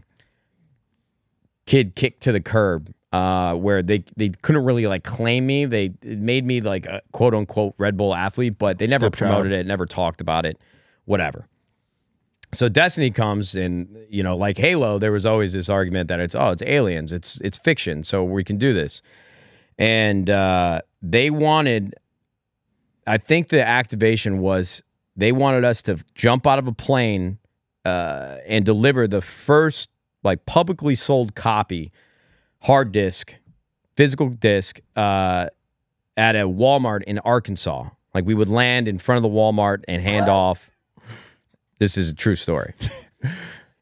kid kicked to the curb uh, where they, they couldn't really like claim me. They it made me like a quote-unquote Red Bull athlete, but they never Step promoted child. it, never talked about it, whatever. So Destiny comes and, you know, like Halo, there was always this argument that it's, oh, it's aliens, it's it's fiction, so we can do this. And uh, they wanted... I think the activation was they wanted us to jump out of a plane uh, and deliver the first like publicly sold copy, hard disk, physical disk, uh, at a Walmart in Arkansas. Like we would land in front of the Walmart and hand off. This is a true story.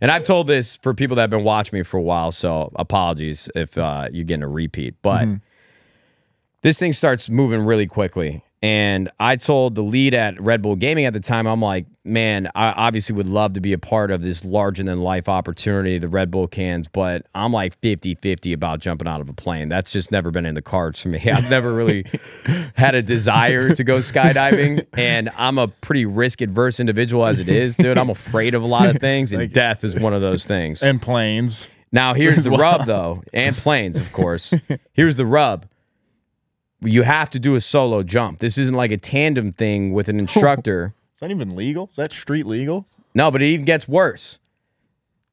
And I've told this for people that have been watching me for a while, so apologies if uh, you're getting a repeat. But mm-hmm. this thing starts moving really quickly. And I told the lead at Red Bull Gaming at the time, I'm like, man, I obviously would love to be a part of this larger-than-life opportunity, the Red Bull cans, but I'm like fifty fifty about jumping out of a plane. That's just never been in the cards for me. I've never really had a desire to go skydiving, and I'm a pretty risk-adverse individual as it is, dude. I'm afraid of a lot of things, and like, death is one of those things. And planes. Now, here's the rub, though, and planes, of course. Here's the rub. You have to do a solo jump. This isn't like a tandem thing with an instructor. It's not even legal. Is that street legal? No, but it even gets worse.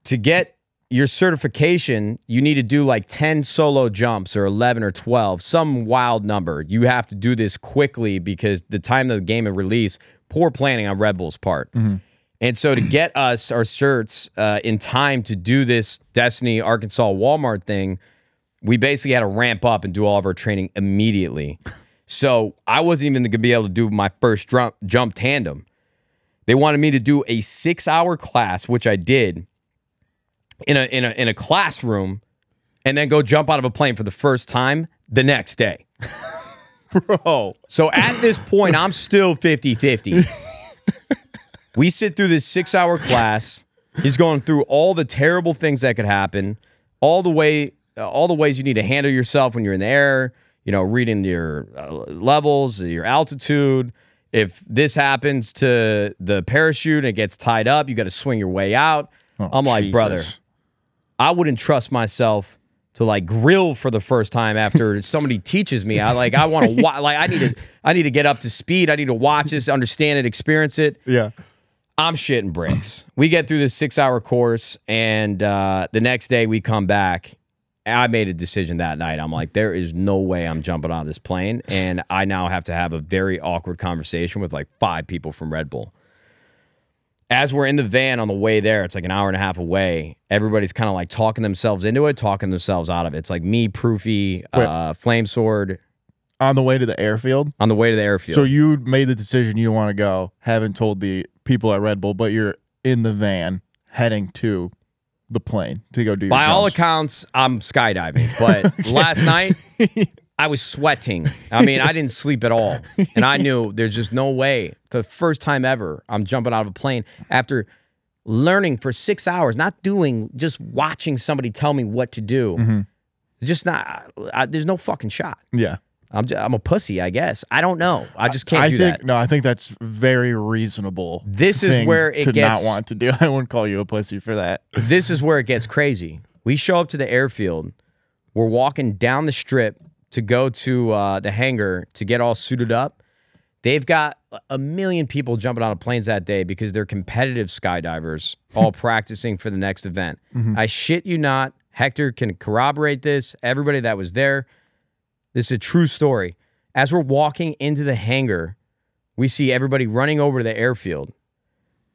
To get your certification, you need to do like ten solo jumps or eleven or twelve, some wild number. You have to do this quickly because the time of the game of release, poor planning on Red Bull's part. Mm-hmm. And so to get us our certs uh, in time to do this Destiny Arkansas Walmart thing, we basically had to ramp up and do all of our training immediately. So I wasn't even going to be able to do my first jump, jump tandem. They wanted me to do a six-hour class, which I did, in a, in, a, in a classroom, and then go jump out of a plane for the first time the next day. Bro. So at this point, I'm still fifty fifty. We sit through this six-hour class. He's going through all the terrible things that could happen, all the way... all the ways you need to handle yourself when you're in the air, you know, reading your uh, levels, your altitude. If this happens to the parachute and it gets tied up, you got to swing your way out. Oh, I'm like, Jesus. Brother, I wouldn't trust myself to like grill for the first time after somebody teaches me. I like, I want to watch, like, I need to, I need to get up to speed. I need to watch this, understand it, experience it. Yeah. I'm shitting bricks. We get through this six hour course, and uh, the next day we come back. I made a decision that night. I'm like, there is no way I'm jumping on this plane. And I now have to have a very awkward conversation with like five people from Red Bull. As we're in the van on the way there, it's like an hour and a half away. Everybody's kind of like talking themselves into it, talking themselves out of it. It's like me, Proofy, uh, Flamesword. On the way to the airfield? On the way to the airfield. So you made the decision you want to go, haven't told the people at Red Bull, but you're in the van heading to the plane to go do your By jumps. all accounts, I'm skydiving. But okay. Last night, I was sweating. I mean, I didn't sleep at all. And I knew there's just no way. For the first time ever, I'm jumping out of a plane after learning for six hours, not doing, just watching somebody tell me what to do. Mm-hmm. Just not, I, there's no fucking shot. Yeah. I'm, just, I'm a pussy, I guess. I don't know. I just can't I do think, that. No, I think that's very reasonable. This is where it to gets... not want to do. I wouldn't call you a pussy for that. This is where it gets crazy. We show up to the airfield. We're walking down the strip to go to uh, the hangar to get all suited up. They've got a million people jumping out of planes that day because they're competitive skydivers, all practicing for the next event. Mm-hmm. I shit you not. Hector can corroborate this. Everybody that was there... this is a true story. As we're walking into the hangar, we see everybody running over to the airfield.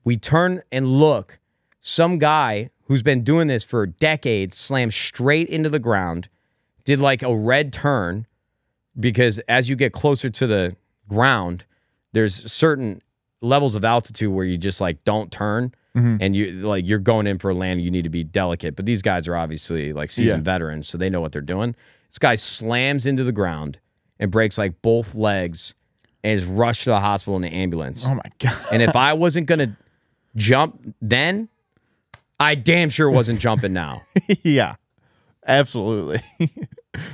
We turn and look. Some guy who's been doing this for decades slammed straight into the ground, did like a red turn, because as you get closer to the ground, there's certain levels of altitude where you just like don't turn. Mm-hmm. And you like you're going in for a land, you need to be delicate. But these guys are obviously like seasoned yeah. veterans, so they know what they're doing. This guy slams into the ground and breaks like both legs and is rushed to the hospital in the ambulance. Oh my god. And if I wasn't gonna jump then, I damn sure wasn't jumping now. Yeah. Absolutely.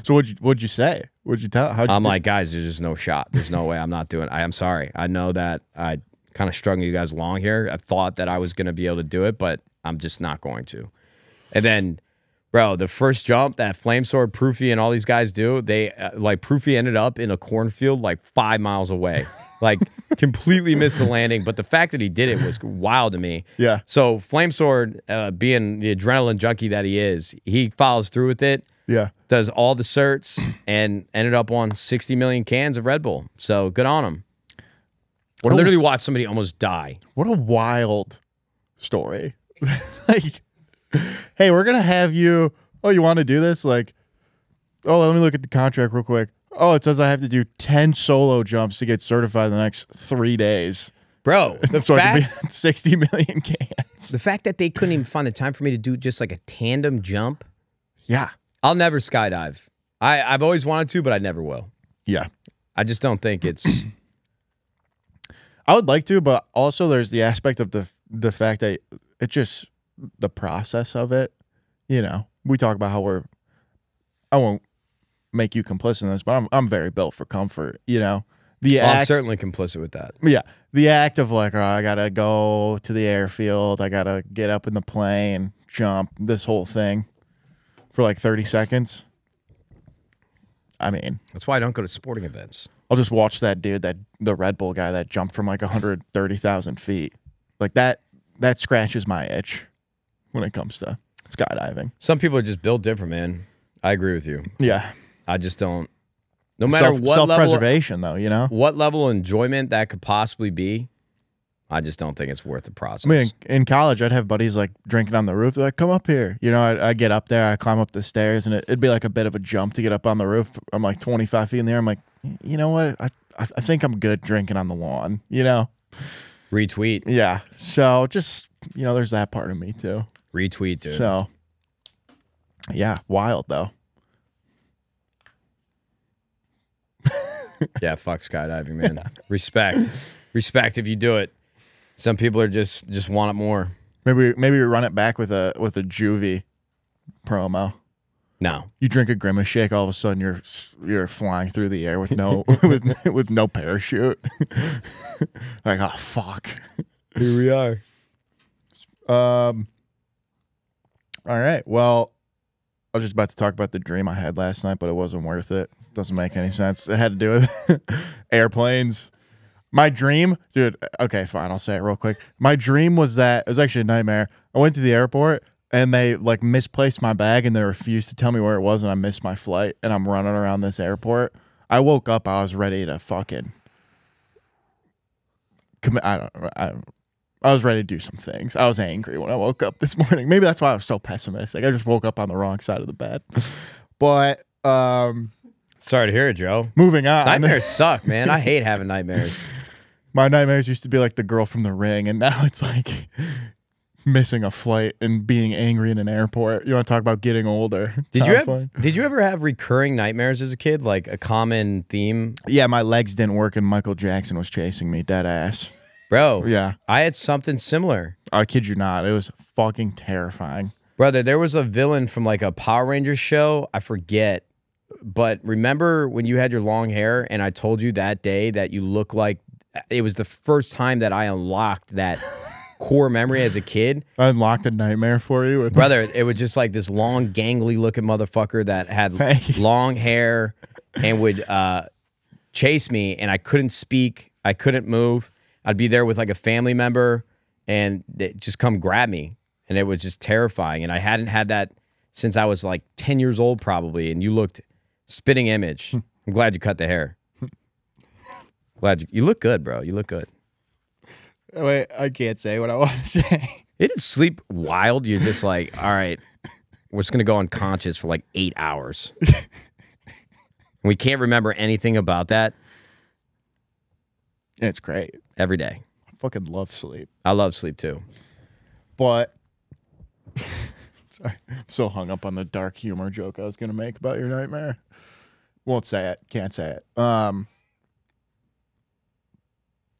So what'd you what'd you say? What'd you tell how'd you I'm do? Like, guys, there's just no shot. There's no way. I'm not doing it. I am sorry. I know that I kind of strung you guys along here. I thought that I was going to be able to do it, but I'm just not going to. And then, bro, the first jump that Flamesword, Proofy, and all these guys do, they uh, like Proofy ended up in a cornfield like five miles away, like completely missed the landing. But the fact that he did it was wild to me. Yeah. So Flamesword, uh, being the adrenaline junkie that he is, he follows through with it. Yeah. Does all the certs and ended up on sixty million cans of Red Bull. So good on him. What I literally a, watched somebody almost die. What a wild story. Like, hey, we're going to have you. Oh, you want to do this? Like, oh, let me look at the contract real quick. Oh, it says I have to do ten solo jumps to get certified in the next three days. Bro, the so fact, I can be on sixty million cans. The fact that they couldn't even find the time for me to do just like a tandem jump. Yeah. I'll never skydive. I, I've always wanted to, but I never will. Yeah. I just don't think it's... I would like to, but also there's the aspect of the the fact that it just the process of it. You know, we talk about how we're. I won't make you complicit in this, but I'm I'm very built for comfort. You know, the well, act, I'm certainly complicit with that. Yeah, the act of like, oh, I gotta go to the airfield, I gotta get up in the plane, jump this whole thing for like thirty seconds. I mean, that's why I don't go to sporting events. I'll just watch that dude, that the Red Bull guy that jumped from like one hundred thirty thousand feet. Like that, that scratches my itch when it comes to skydiving. Some people are just built different, man. I agree with you. Yeah. I just don't. No matter self, what self-preservation, though, you know? What level of enjoyment that could possibly be, I just don't think it's worth the process. I mean, in college, I'd have buddies like drinking on the roof. They're like, come up here. You know, I'd, I'd get up there, I climb up the stairs, and it, it'd be like a bit of a jump to get up on the roof. I'm like twenty-five feet in the air. I'm like, you know what? I, I think I'm good drinking on the lawn, you know? Retweet. Yeah. So just, you know, there's that part of me too. Retweet, dude. So, yeah, wild though. Yeah, fuck skydiving, man. Yeah. Respect. Respect if you do it. Some people are just just want it more. Maybe maybe we run it back with a with a Juvie promo. No, you drink a Grimace shake, all of a sudden you're you're flying through the air with no with with no parachute. Like, oh fuck, here we are. Um. All right, well, I was just about to talk about the dream I had last night, but it wasn't worth it. Doesn't make any sense. It had to do with airplanes. My dream, dude, okay, fine, I'll say it real quick. My dream was that, it was actually a nightmare. I went to the airport, and they, like, misplaced my bag, and they refused to tell me where it was, and I missed my flight, and I'm running around this airport. I woke up, I was ready to fucking, commit, I don't I, I was ready to do some things. I was angry when I woke up this morning. Maybe that's why I was so pessimistic. I just woke up on the wrong side of the bed. But, um... sorry to hear it, Joe. Moving on. Nightmares suck, man. I hate having nightmares. My nightmares used to be like the girl from The Ring, and now it's like missing a flight and being angry in an airport. You want to talk about getting older? Did you have, did you ever have recurring nightmares as a kid, like a common theme? Yeah, my legs didn't work, and Michael Jackson was chasing me, dead ass. Bro, yeah, I had something similar. I kid you not. It was fucking terrifying. Brother, there was a villain from like a Power Rangers show. I forget. But remember when you had your long hair and I told you that day that you look like... It was the first time that I unlocked that core memory as a kid. I unlocked a nightmare for you? Brother, it was just like this long, gangly-looking motherfucker that had Thanks. long hair and would uh, chase me, and I couldn't speak. I couldn't move. I'd be there with like a family member, and they'd just come grab me, and it was just terrifying. And I hadn't had that since I was like ten years old probably, and you looked... spitting image. I'm glad you cut the hair. Glad you, you look good, bro. You look good. Wait, I can't say what I want to say. You didn't sleep wild. You're just like, all right, we're just going to go unconscious for like eight hours. And we can't remember anything about that. It's great. Every day. I fucking love sleep. I love sleep too. But sorry, I'm so hung up on the dark humor joke I was going to make about your nightmare. Won't say it. Can't say it. Um,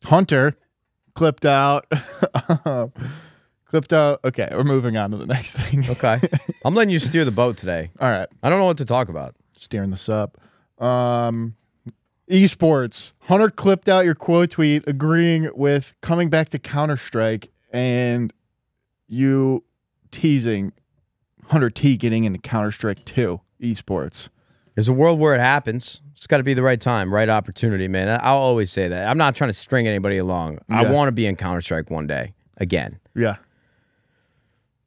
Hunter clipped out. Clipped out. Okay, we're moving on to the next thing. Okay. I'm letting you steer the boat today. All right. I don't know what to talk about. Steering this up. Um, esports. Hunter clipped out your quote tweet agreeing with coming back to Counter-Strike and you teasing Hunter T getting into Counter-Strike two esports. There's a world where it happens. It's got to be the right time, right opportunity, man. I'll always say that. I'm not trying to string anybody along. Yeah. I want to be in Counter-Strike one day again. Yeah.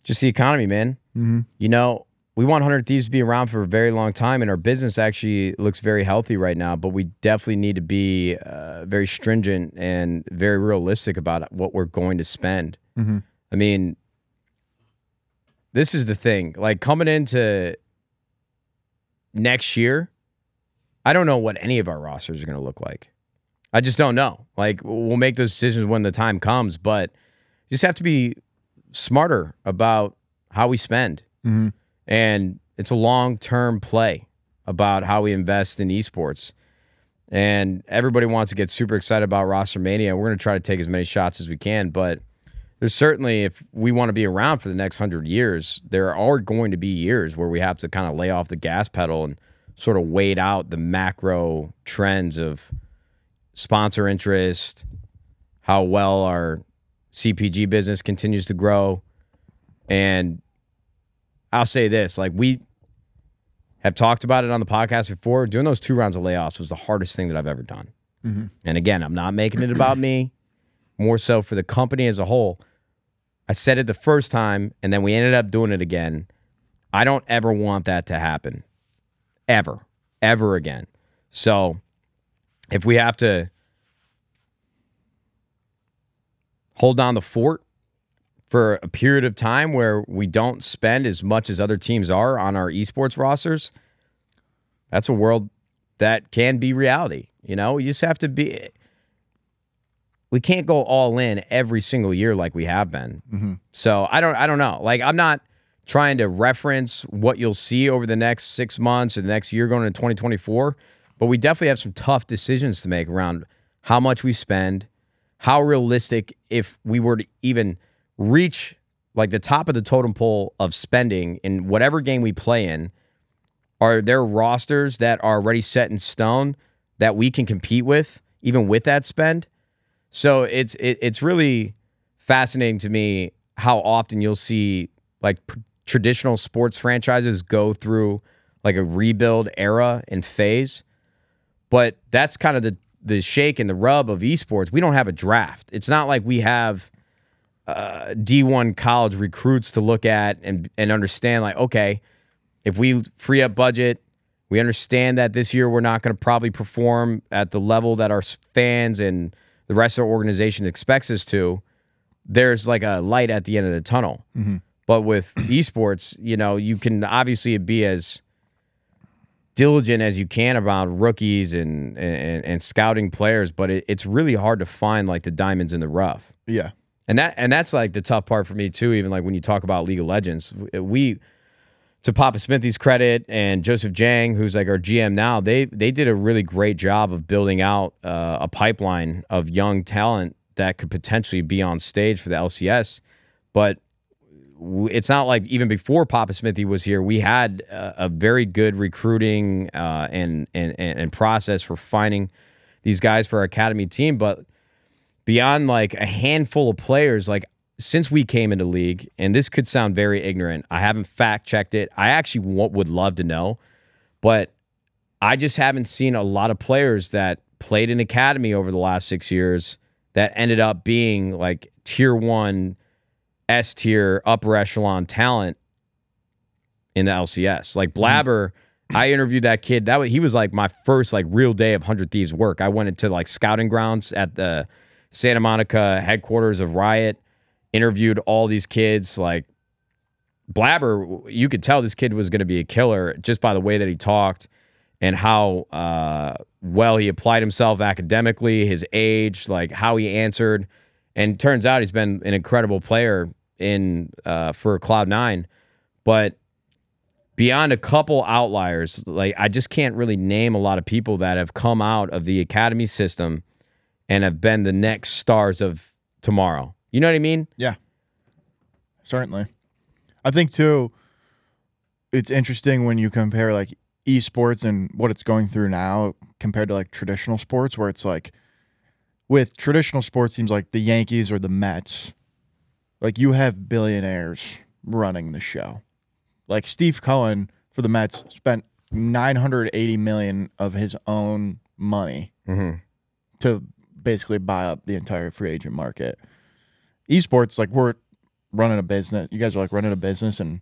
Just the economy, man. Mm-hmm. You know, we want one hundred Thieves to be around for a very long time, and our business actually looks very healthy right now, but we definitely need to be uh, very stringent and very realistic about what we're going to spend. Mm-hmm. I mean, this is the thing. Like, coming into next year, I don't know what any of our rosters are going to look like. I just don't know. Like, we'll make those decisions when the time comes, but you just have to be smarter about how we spend. Mm-hmm. And it's a long-term play about how we invest in esports. And everybody wants to get super excited about Roster Mania. We're going to try to take as many shots as we can, but there's certainly, if we want to be around for the next hundred years, there are going to be years where we have to kind of lay off the gas pedal and sort of wait out the macro trends of sponsor interest, how well our C P G business continues to grow. And I'll say this, like, we have talked about it on the podcast before, doing those two rounds of layoffs was the hardest thing that I've ever done. Mm-hmm. And again, I'm not making it about me, more so for the company as a whole. I said it the first time, and then we ended up doing it again. I don't ever want that to happen. Ever. Ever again. So, if we have to hold down the fort for a period of time where we don't spend as much as other teams are on our esports rosters, that's a world that can be reality. You know, you just have to be... We can't go all in every single year like we have been. Mm-hmm. So I don't I don't know. Like, I'm not trying to reference what you'll see over the next six months or the next year going into twenty twenty-four, but we definitely have some tough decisions to make around how much we spend, how realistic if we were to even reach like the top of the totem pole of spending in whatever game we play in. Are there rosters that are already set in stone that we can compete with even with that spend? So it's it, it's really fascinating to me how often you'll see like traditional sports franchises go through like a rebuild era and phase. But that's kind of the the shake and the rub of esports. We don't have a draft. It's not like we have uh, D one college recruits to look at and and understand like, okay, if we free up budget, we understand that this year we're not going to probably perform at the level that our fans and the rest of our organization expects us to. There's like a light at the end of the tunnel. Mm-hmm. But with esports, you know, you can obviously be as diligent as you can about rookies and and, and scouting players, but it, it's really hard to find like the diamonds in the rough. Yeah, and that and that's like the tough part for me too. Even like when you talk about League of Legends, we, to Papa Smithy's credit and Joseph Jang, who's like our G M now, they they did a really great job of building out uh, a pipeline of young talent that could potentially be on stage for the L C S. But it's not like even before Papa Smithy was here, we had a, a very good recruiting uh, and, and and process for finding these guys for our academy team. But beyond like a handful of players, like, since we came into league, and this could sound very ignorant, I haven't fact-checked it. I actually would love to know, but I just haven't seen a lot of players that played in academy over the last six years that ended up being like tier one, S-tier, upper echelon talent in the L C S. Like Blabber, I interviewed that kid. That was, he was like my first like real day of one hundred Thieves work. I went into like scouting grounds at the Santa Monica headquarters of Riot, interviewed all these kids. Like Blabber, you could tell this kid was going to be a killer just by the way that he talked and how uh, well he applied himself academically, his age, like how he answered. And turns out he's been an incredible player in uh, for Cloud nine. But beyond a couple outliers, like I just can't really name a lot of people that have come out of the academy system and have been the next stars of tomorrow. You know what I mean? Yeah, certainly. I think, too, it's interesting when you compare, like, esports and what it's going through now compared to, like, traditional sports, where it's, like, with traditional sports, it seems like the Yankees or the Mets, like, you have billionaires running the show. Like, Steve Cohen for the Mets spent nine hundred eighty million dollars of his own money mm-hmm. to basically buy up the entire free agent market. Esports, like, we're running a business. You guys are, like, running a business, and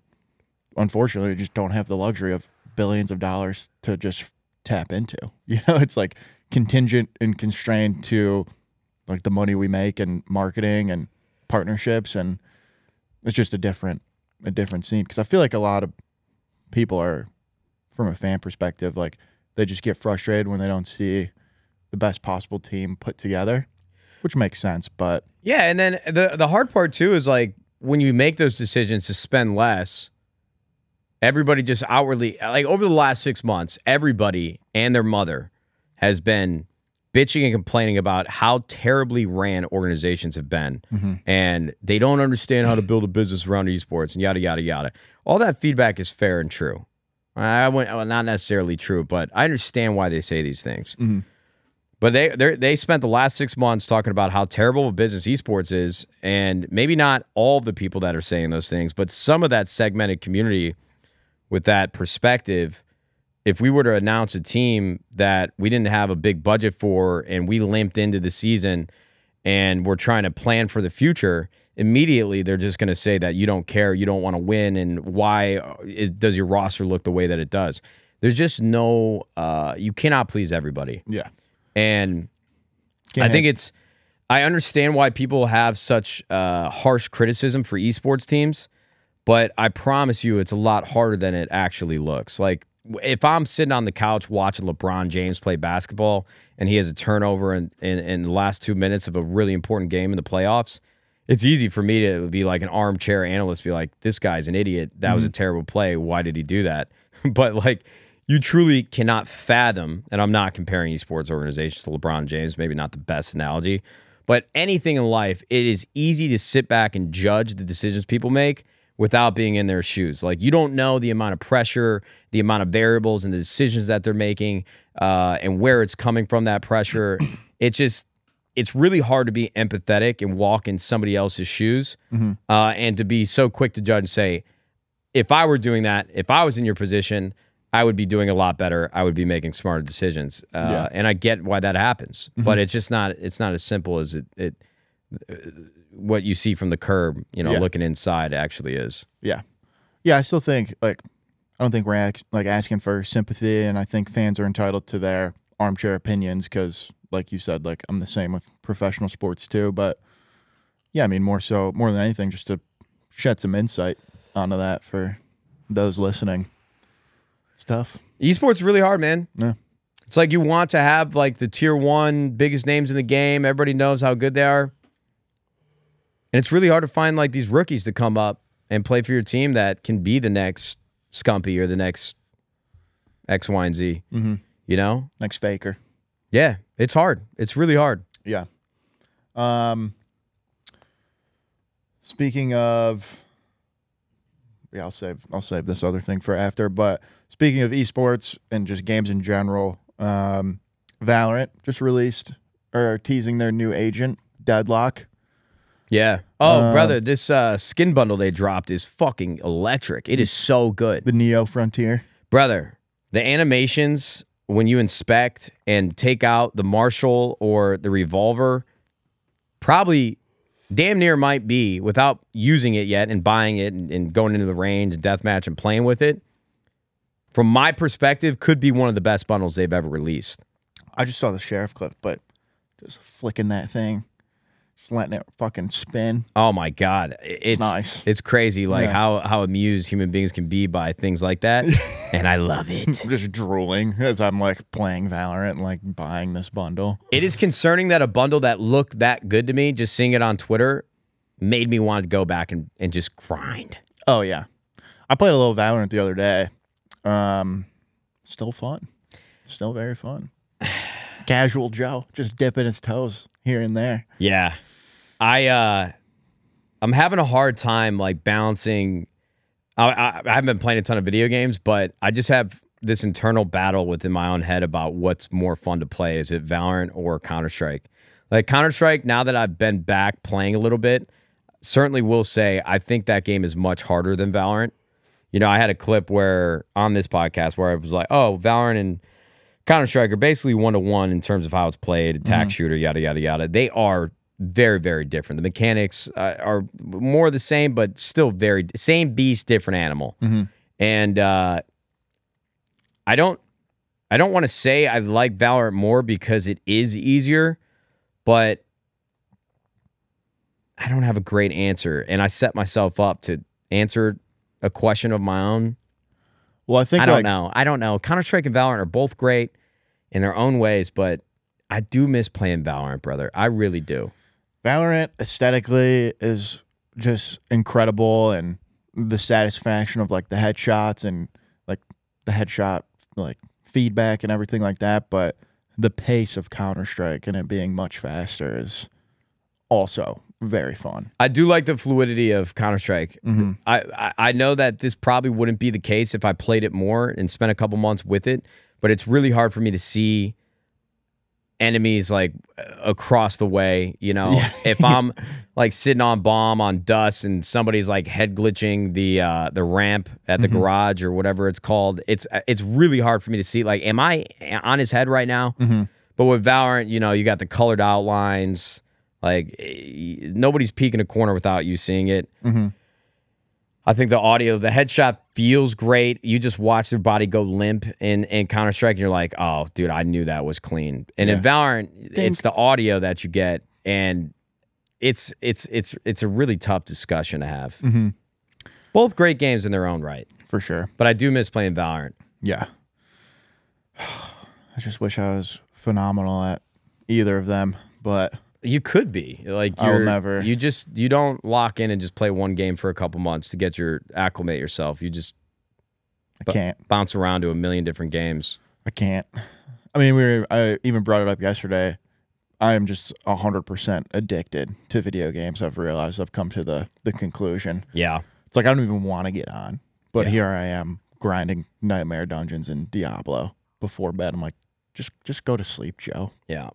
unfortunately, you just don't have the luxury of billions of dollars to just tap into. You know, it's, like, contingent and constrained to, like, the money we make and marketing and partnerships, and it's just a different a different scene, because I feel like a lot of people are, from a fan perspective, like, they just get frustrated when they don't see the best possible team put together, which makes sense. But yeah, and then the the hard part too is, like, when you make those decisions to spend less, everybody just outwardly, like, over the last six months, everybody and their mother has been bitching and complaining about how terribly ran organizations have been. Mm-hmm. And they don't understand how to build a business around esports and yada, yada, yada. All that feedback is fair and true. I went, well, not necessarily true, but I understand why they say these things. Mm-hmm. But they they spent the last six months talking about how terrible a business esports is, and maybe not all of the people that are saying those things, but some of that segmented community with that perspective. If we were to announce a team that we didn't have a big budget for and we limped into the season and we're trying to plan for the future, immediately they're just going to say that you don't care, you don't want to win, and why is, does your roster look the way that it does? There's just no uh, – you cannot please everybody. Yeah. And Can't I think it's – I understand why people have such uh, harsh criticism for esports teams, but I promise you it's a lot harder than it actually looks. Like, if I'm sitting on the couch watching LeBron James play basketball and he has a turnover in, in, in the last two minutes of a really important game in the playoffs, it's easy for me to be like an armchair analyst, be like, this guy's an idiot. That mm-hmm. was a terrible play. Why did he do that? But, like, you truly cannot fathom, and I'm not comparing esports organizations to LeBron James, maybe not the best analogy, but anything in life, it is easy to sit back and judge the decisions people make without being in their shoes. Like, you don't know the amount of pressure, the amount of variables and the decisions that they're making, uh, and where it's coming from, that pressure. It's just, it's really hard to be empathetic and walk in somebody else's shoes, mm-hmm. uh, and to be so quick to judge and say, if I were doing that, if I was in your position, I would be doing a lot better. I would be making smarter decisions. Uh, yeah. And I get why that happens, mm-hmm. but it's just not, it's not as simple as it, it what you see from the curb, you know, yeah. looking inside actually is. Yeah. Yeah, I still think, like, I don't think we're, like, asking for sympathy, and I think fans are entitled to their armchair opinions because, like you said, like, I'm the same with professional sports too, but, yeah, I mean, more so, more than anything, just to shed some insight onto that for those listening. It's tough. Esports really hard, man. Yeah. It's like you want to have, like, the tier one biggest names in the game. Everybody knows how good they are. And it's really hard to find, like, these rookies to come up and play for your team that can be the next Scumpy or the next X, Y, and Z, mm-hmm. you know? Next Faker. Yeah, it's hard. It's really hard. Yeah. Um, speaking of... Yeah, I'll save, I'll save this other thing for after, but speaking of esports and just games in general, um, Valorant just released, or are teasing their new agent, Deadlock. Yeah. Oh, uh, brother, this uh, skin bundle they dropped is fucking electric. It is so good. The Neo Frontier. Brother, the animations, when you inspect and take out the Marshall or the revolver, probably damn near might be, without using it yet and buying it and, and going into the range and deathmatch and playing with it, from my perspective, could be one of the best bundles they've ever released. I just saw the sheriff clip, but just flicking that thing. letting it fucking spin. Oh my god, it's, it's nice. It's crazy, like yeah. how how amused human beings can be by things like that, and I love it. I'm just drooling as I'm like playing Valorant and like buying this bundle. It is concerning that a bundle that looked that good to me, just seeing it on Twitter, made me want to go back and and just grind. Oh yeah, I played a little Valorant the other day. Um, still fun, still very fun. Casual Joe, just dipping his toes here and there. Yeah, I uh, I'm having a hard time like balancing. I, I, I haven't been playing a ton of video games, but I just have this internal battle within my own head about what's more fun to play. Is it Valorant or Counter-Strike? Like Counter-Strike, now that I've been back playing a little bit, certainly will say I think that game is much harder than Valorant. You know, I had a clip where on this podcast where I was like, "Oh, Valorant and Counter-Strike are basically one-to-one in terms of how it's played, attack, mm-hmm. shooter, yada, yada, yada." They are very, very different. The mechanics uh, are more the same, but still very... Same beast, different animal. Mm-hmm. And uh, I don't I don't want to say I like Valorant more because it is easier, but I don't have a great answer. And I set myself up to answer a question of my own. Well, I think I don't like, know. I don't know. Counter-Strike and Valorant are both great in their own ways, but I do miss playing Valorant, brother. I really do. Valorant aesthetically is just incredible, and the satisfaction of like the headshots and like the headshot like feedback and everything like that, but the pace of Counter-Strike and it being much faster is also very fun. I do like the fluidity of Counter-Strike. Mm-hmm. I, I I know that this probably wouldn't be the case if I played it more and spent a couple months with it, but it's really hard for me to see enemies like across the way, you know. Yeah. If I'm like sitting on bomb on Dust and somebody's like head glitching the uh the ramp at the mm-hmm. garage or whatever it's called, it's it's really hard for me to see like, am I on his head right now? Mm-hmm. But with Valorant, you know, you got the colored outlines. Like, nobody's peeking a corner without you seeing it. Mm-hmm. I think the audio, the headshot feels great. You just watch their body go limp in, in Counter-Strike, and you're like, oh, dude, I knew that was clean. And yeah. in Valorant, Think. it's the audio that you get, and it's it's it's it's a really tough discussion to have. Mm-hmm. Both great games in their own right. For sure. But I do miss playing Valorant. Yeah. I just wish I was phenomenal at either of them, but... You could be like you're I'll never. You just you don't lock in and just play one game for a couple months to get your acclimate yourself. You just I can't bounce around to a million different games. I can't. I mean, we were, I even brought it up yesterday. I am just a hundred percent addicted to video games. I've realized I've come to the the conclusion. Yeah, it's like I don't even want to get on, but yeah. here I am grinding Nightmare Dungeons and Diablo before bed. I'm like, just just go to sleep, Joe. Yeah.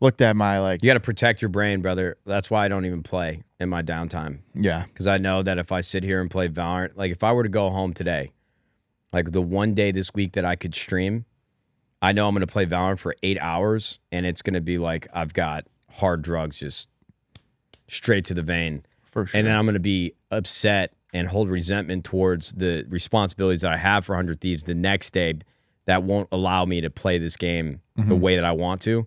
Looked at my like you got to protect your brain, brother. That's why I don't even play in my downtime. Yeah, because I know that if I sit here and play Valorant, like if I were to go home today, like the one day this week that I could stream, I know I'm going to play Valorant for eight hours, and it's going to be like I've got hard drugs just straight to the vein for sure. And then I'm going to be upset and hold resentment towards the responsibilities that I have for one hundred Thieves the next day that won't allow me to play this game mm-hmm. the way that I want to.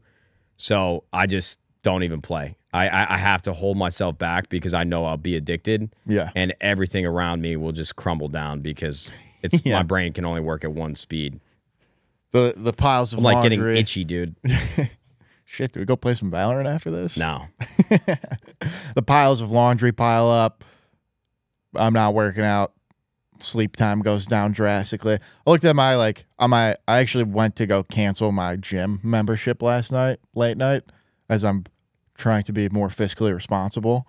So I just don't even play. I, I, I have to hold myself back because I know I'll be addicted. Yeah. And everything around me will just crumble down because it's yeah. my brain can only work at one speed. The the piles of I'm laundry. Like getting itchy, dude. Shit, do we go play some Valorant after this? No. The piles of laundry pile up. I'm not working out. Sleep time goes down drastically. I looked at my like on my I actually went to go cancel my gym membership last night, late night, as I'm trying to be more fiscally responsible.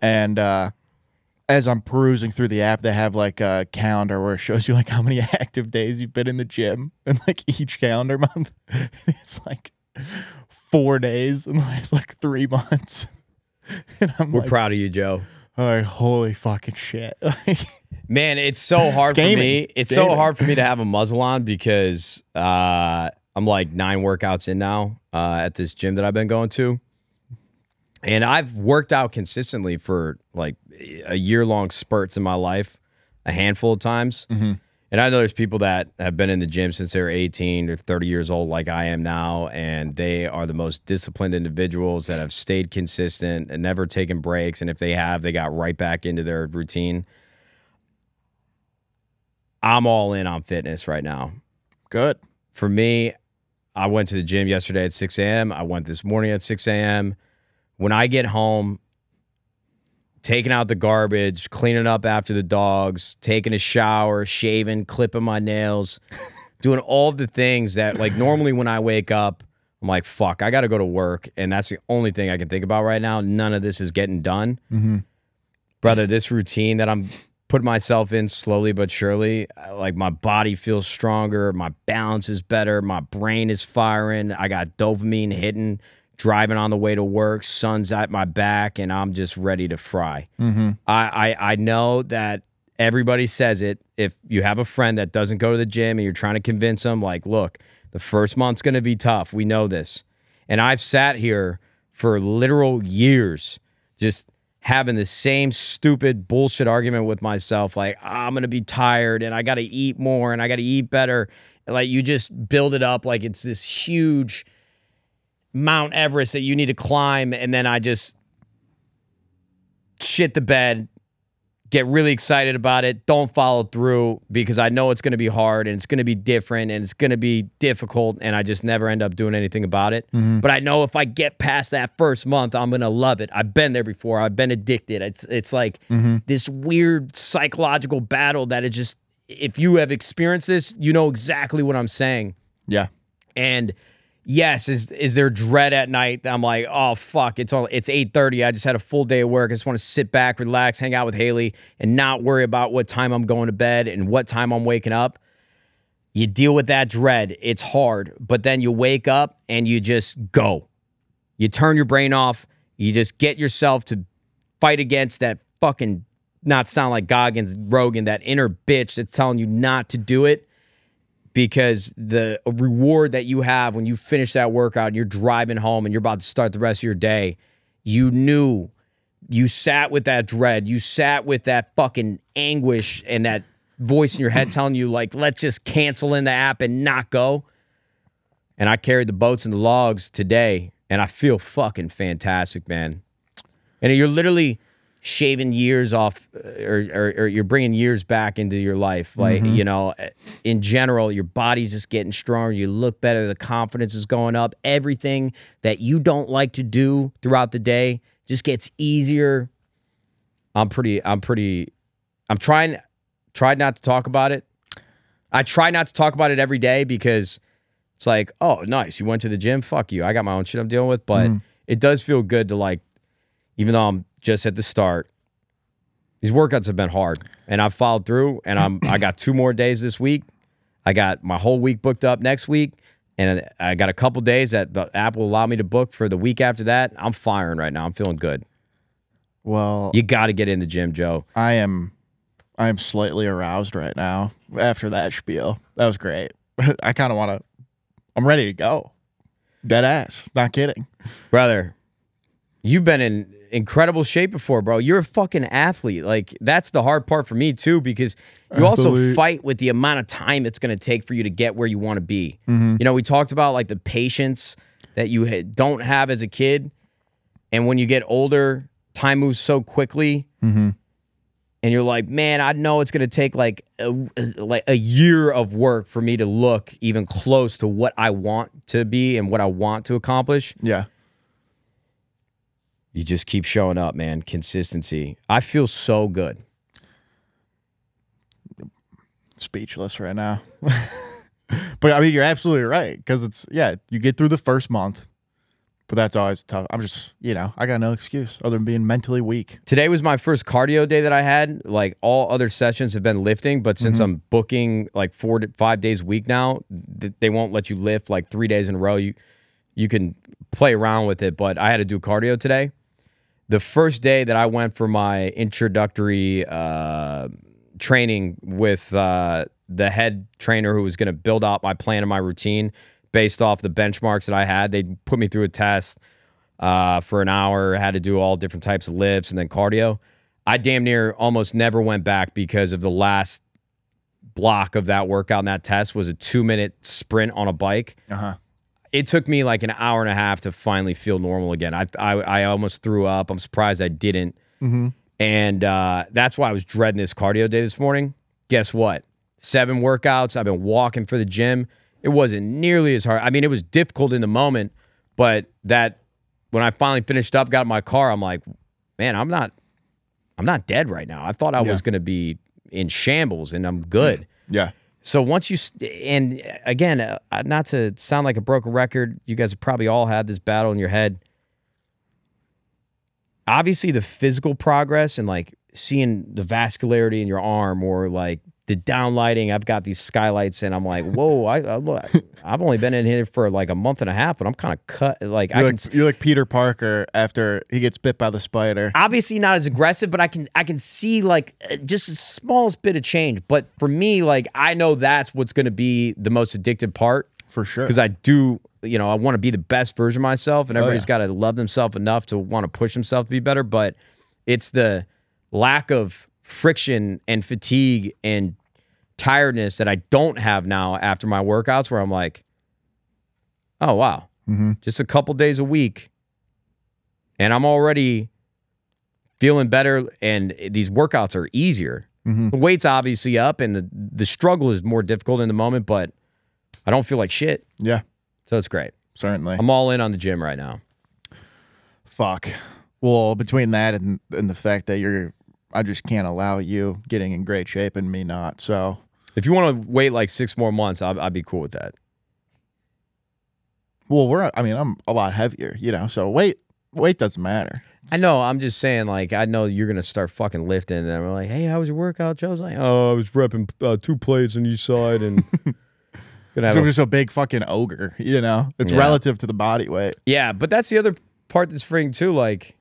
And uh as I'm perusing through the app, they have like a calendar where it shows you like how many active days you've been in the gym and like each calendar month. It's like four days in the last like three months. And I'm We're like, proud of you, Joe. All right, holy fucking shit. Man, it's so hard it's for me. It's, it's so hard for me to have a muzzle on because uh, I'm like nine workouts in now uh, at this gym that I've been going to. And I've worked out consistently for like a year-long spurts in my life, a handful of times. Mm-hmm. And I know there's people that have been in the gym since they were eighteen, they're thirty years old like I am now, and they are the most disciplined individuals that have stayed consistent and never taken breaks. And if they have, they got right back into their routine. I'm all in on fitness right now. Good. For me, I went to the gym yesterday at six A M I went this morning at six A M When I get home, taking out the garbage, cleaning up after the dogs, taking a shower, shaving, clipping my nails, doing all the things that, like, normally when I wake up, I'm like, fuck, I got to go to work. And that's the only thing I can think about right now. None of this is getting done. Mm-hmm. Brother, this routine that I'm putting myself in slowly but surely, like, my body feels stronger. My balance is better. My brain is firing. I got dopamine hitting. Driving on the way to work, sun's at my back, and I'm just ready to fry. Mm-hmm. I, I I know that everybody says it. If you have a friend that doesn't go to the gym and you're trying to convince them, like, look, the first month's going to be tough. We know this. And I've sat here for literal years just having the same stupid bullshit argument with myself, like, I'm going to be tired, and I got to eat more, and I got to eat better. Like, you just build it up like it's this huge Mount Everest that you need to climb, and then I just shit the bed, get really excited about it, don't follow through because I know it's going to be hard and it's going to be different and it's going to be difficult, and I just never end up doing anything about it. Mm-hmm. But I know if I get past that first month, I'm going to love it. I've been there before. I've been addicted. It's it's like mm-hmm. this weird psychological battle that it just, if you have experienced this, you know exactly what I'm saying. Yeah. And yes, is is there dread at night that I'm like, oh fuck, it's all it's eight thirty, I just had a full day of work, I just want to sit back, relax, hang out with Haley, and not worry about what time I'm going to bed and what time I'm waking up. You deal with that dread, it's hard, but then you wake up and you just go. You turn your brain off, you just get yourself to fight against that fucking, not sound like Goggins, Rogan, that inner bitch that's telling you not to do it. Because the reward that you have when you finish that workout and you're driving home and you're about to start the rest of your day, you knew, you sat with that dread, you sat with that fucking anguish and that voice in your head telling you, like, let's just cancel in the app and not go. And I carried the boats and the logs today, and I feel fucking fantastic, man. And you're literally shaving years off, or, or, or you're bringing years back into your life. Like, mm-hmm. you know, in general, your body's just getting stronger. You look better. The confidence is going up. Everything that you don't like to do throughout the day just gets easier. I'm pretty, I'm pretty, I'm trying, tried not to talk about it. I try not to talk about it every day because it's like, oh, nice. You went to the gym. Fuck you. I got my own shit I'm dealing with. But mm-hmm. it does feel good to, like, even though I'm just at the start, these workouts have been hard, and I've followed through, and I'm I got two more days this week. I got my whole week booked up next week, and I got a couple days that the app will allow me to book for the week after that. I'm firing right now. I'm feeling good. Well, you got to get in the gym, Joe. I am, I am slightly aroused right now after that spiel. That was great. I kind of want to. I'm ready to go. Dead ass. Not kidding, brother. You've been in incredible shape before, bro. You're a fucking athlete. Like, that's the hard part for me, too, because you Absolutely. also fight with the amount of time it's going to take for you to get where you want to be. Mm-hmm. You know, we talked about, like, the patience that you don't have as a kid. And when you get older, time moves so quickly. Mm-hmm. And you're like, man, I know it's going to take, like a, like, a year of work for me to look even close to what I want to be and what I want to accomplish. Yeah. You just keep showing up, man. Consistency. I feel so good. Speechless right now. But, I mean, you're absolutely right. Because it's, yeah, you get through the first month. But that's always tough. I'm just, you know, I got no excuse other than being mentally weak. Today was my first cardio day that I had. Like, all other sessions have been lifting. But since mm-hmm. I'm booking, like, four to five days a week now, they won't let you lift, like, three days in a row. You, you can play around with it, but I had to do cardio today. The first day that I went for my introductory uh, training with uh, the head trainer who was going to build out my plan and my routine based off the benchmarks that I had, they put me through a test uh, for an hour, had to do all different types of lifts and then cardio. I damn near almost never went back because of the last block of that workout and that test was a two-minute sprint on a bike. Uh-huh. It took me like an hour and a half to finally feel normal again. I I, I almost threw up. I'm surprised I didn't. Mm-hmm. And uh, that's why I was dreading this cardio day this morning. Guess what? Seven workouts. I've been walking for the gym. It wasn't nearly as hard. I mean, it was difficult in the moment, but that when I finally finished up, got in my car, I'm like, man, I'm not, I'm not dead right now. I thought I yeah. was going to be in shambles, and I'm good. Yeah. So once you, and again, uh, not to sound like a broken record, you guys have probably all had this battle in your head. Obviously, the physical progress and like seeing the vascularity in your arm, or like the downlighting. I've got these skylights, and I'm like, whoa, I, I, I've only been in here for like a month and a half, but I'm kind of cut. Like you're, I like, can, you're like Peter Parker after he gets bit by the spider. Obviously not as aggressive, but I can I can see like just the smallest bit of change. But for me, like I know that's what's going to be the most addictive part for sure, because I do, you know, I want to be the best version of myself, and everybody's oh, yeah. got to love themselves enough to want to push themselves to be better. But it's the lack of friction and fatigue and tiredness that I don't have now after my workouts, where I'm like, oh wow, mm-hmm. just a couple days a week and I'm already feeling better, and these workouts are easier. Mm-hmm. The weight's obviously up, and the the struggle is more difficult in the moment, but I don't feel like shit. Yeah, so it's great. Certainly, I'm all in on the gym right now. Fuck. Well, between that and and the fact that you're, I just can't allow you getting in great shape and me not. So if you want to wait like six more months, I'd, I'd be cool with that. Well, we're, I mean, I'm a lot heavier, you know, so weight, weight doesn't matter. I know. I'm just saying, like, I know you're going to start fucking lifting. And we're like, hey, how was your workout, Joe's? Like, oh, I was repping uh, two plates on each side. And gonna have so a just a big fucking ogre, you know, it's yeah. relative to the body weight. Yeah. But that's the other part that's freaking too. Like,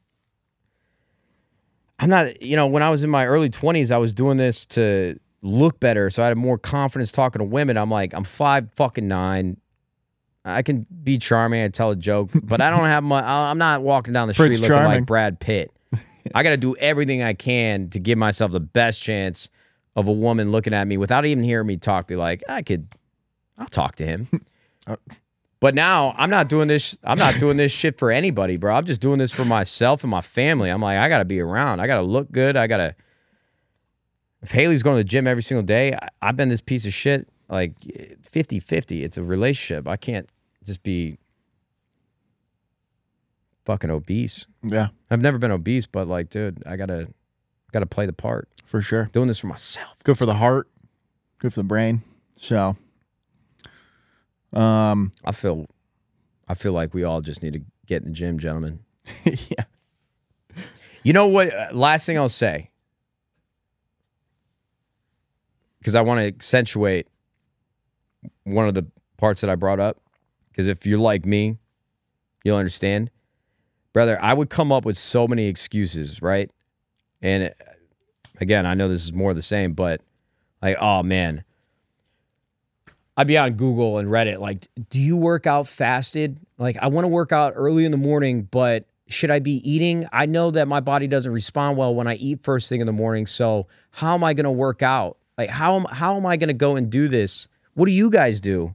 I'm not, you know, when I was in my early twenties, I was doing this to look better. So I had more confidence talking to women. I'm like, I'm five fucking nine. I can be charming. I tell a joke, but I don't have much. I'm not walking down the street looking like Brad Pitt. I got to do everything I can to give myself the best chance of a woman looking at me without even hearing me talk. Be like, I could, I'll talk to him. uh But now I'm not doing this. I'm not doing this shit for anybody, bro. I'm just doing this for myself and my family. I'm like, I gotta be around. I gotta look good. I gotta. If Haley's going to the gym every single day, I, I've been this piece of shit like fifty fifty. It's a relationship. I can't just be fucking obese. Yeah, I've never been obese, but like, dude, I gotta gotta play the part for sure. Doing this for myself. Good for the heart. Good for the brain. So. Um, I feel, I feel like we all just need to get in the gym, gentlemen. Yeah. You know what? Last thing I'll say, because I want to accentuate one of the parts that I brought up. Because if you're like me, you'll understand, brother. I would come up with so many excuses, right? And it, again, I know this is more of the same, but like, oh man. I'd be on Google and Reddit, like, do you work out fasted? Like, I want to work out early in the morning, but should I be eating? I know that my body doesn't respond well when I eat first thing in the morning, so how am I going to work out? Like, how am, how am I going to go and do this? What do you guys do?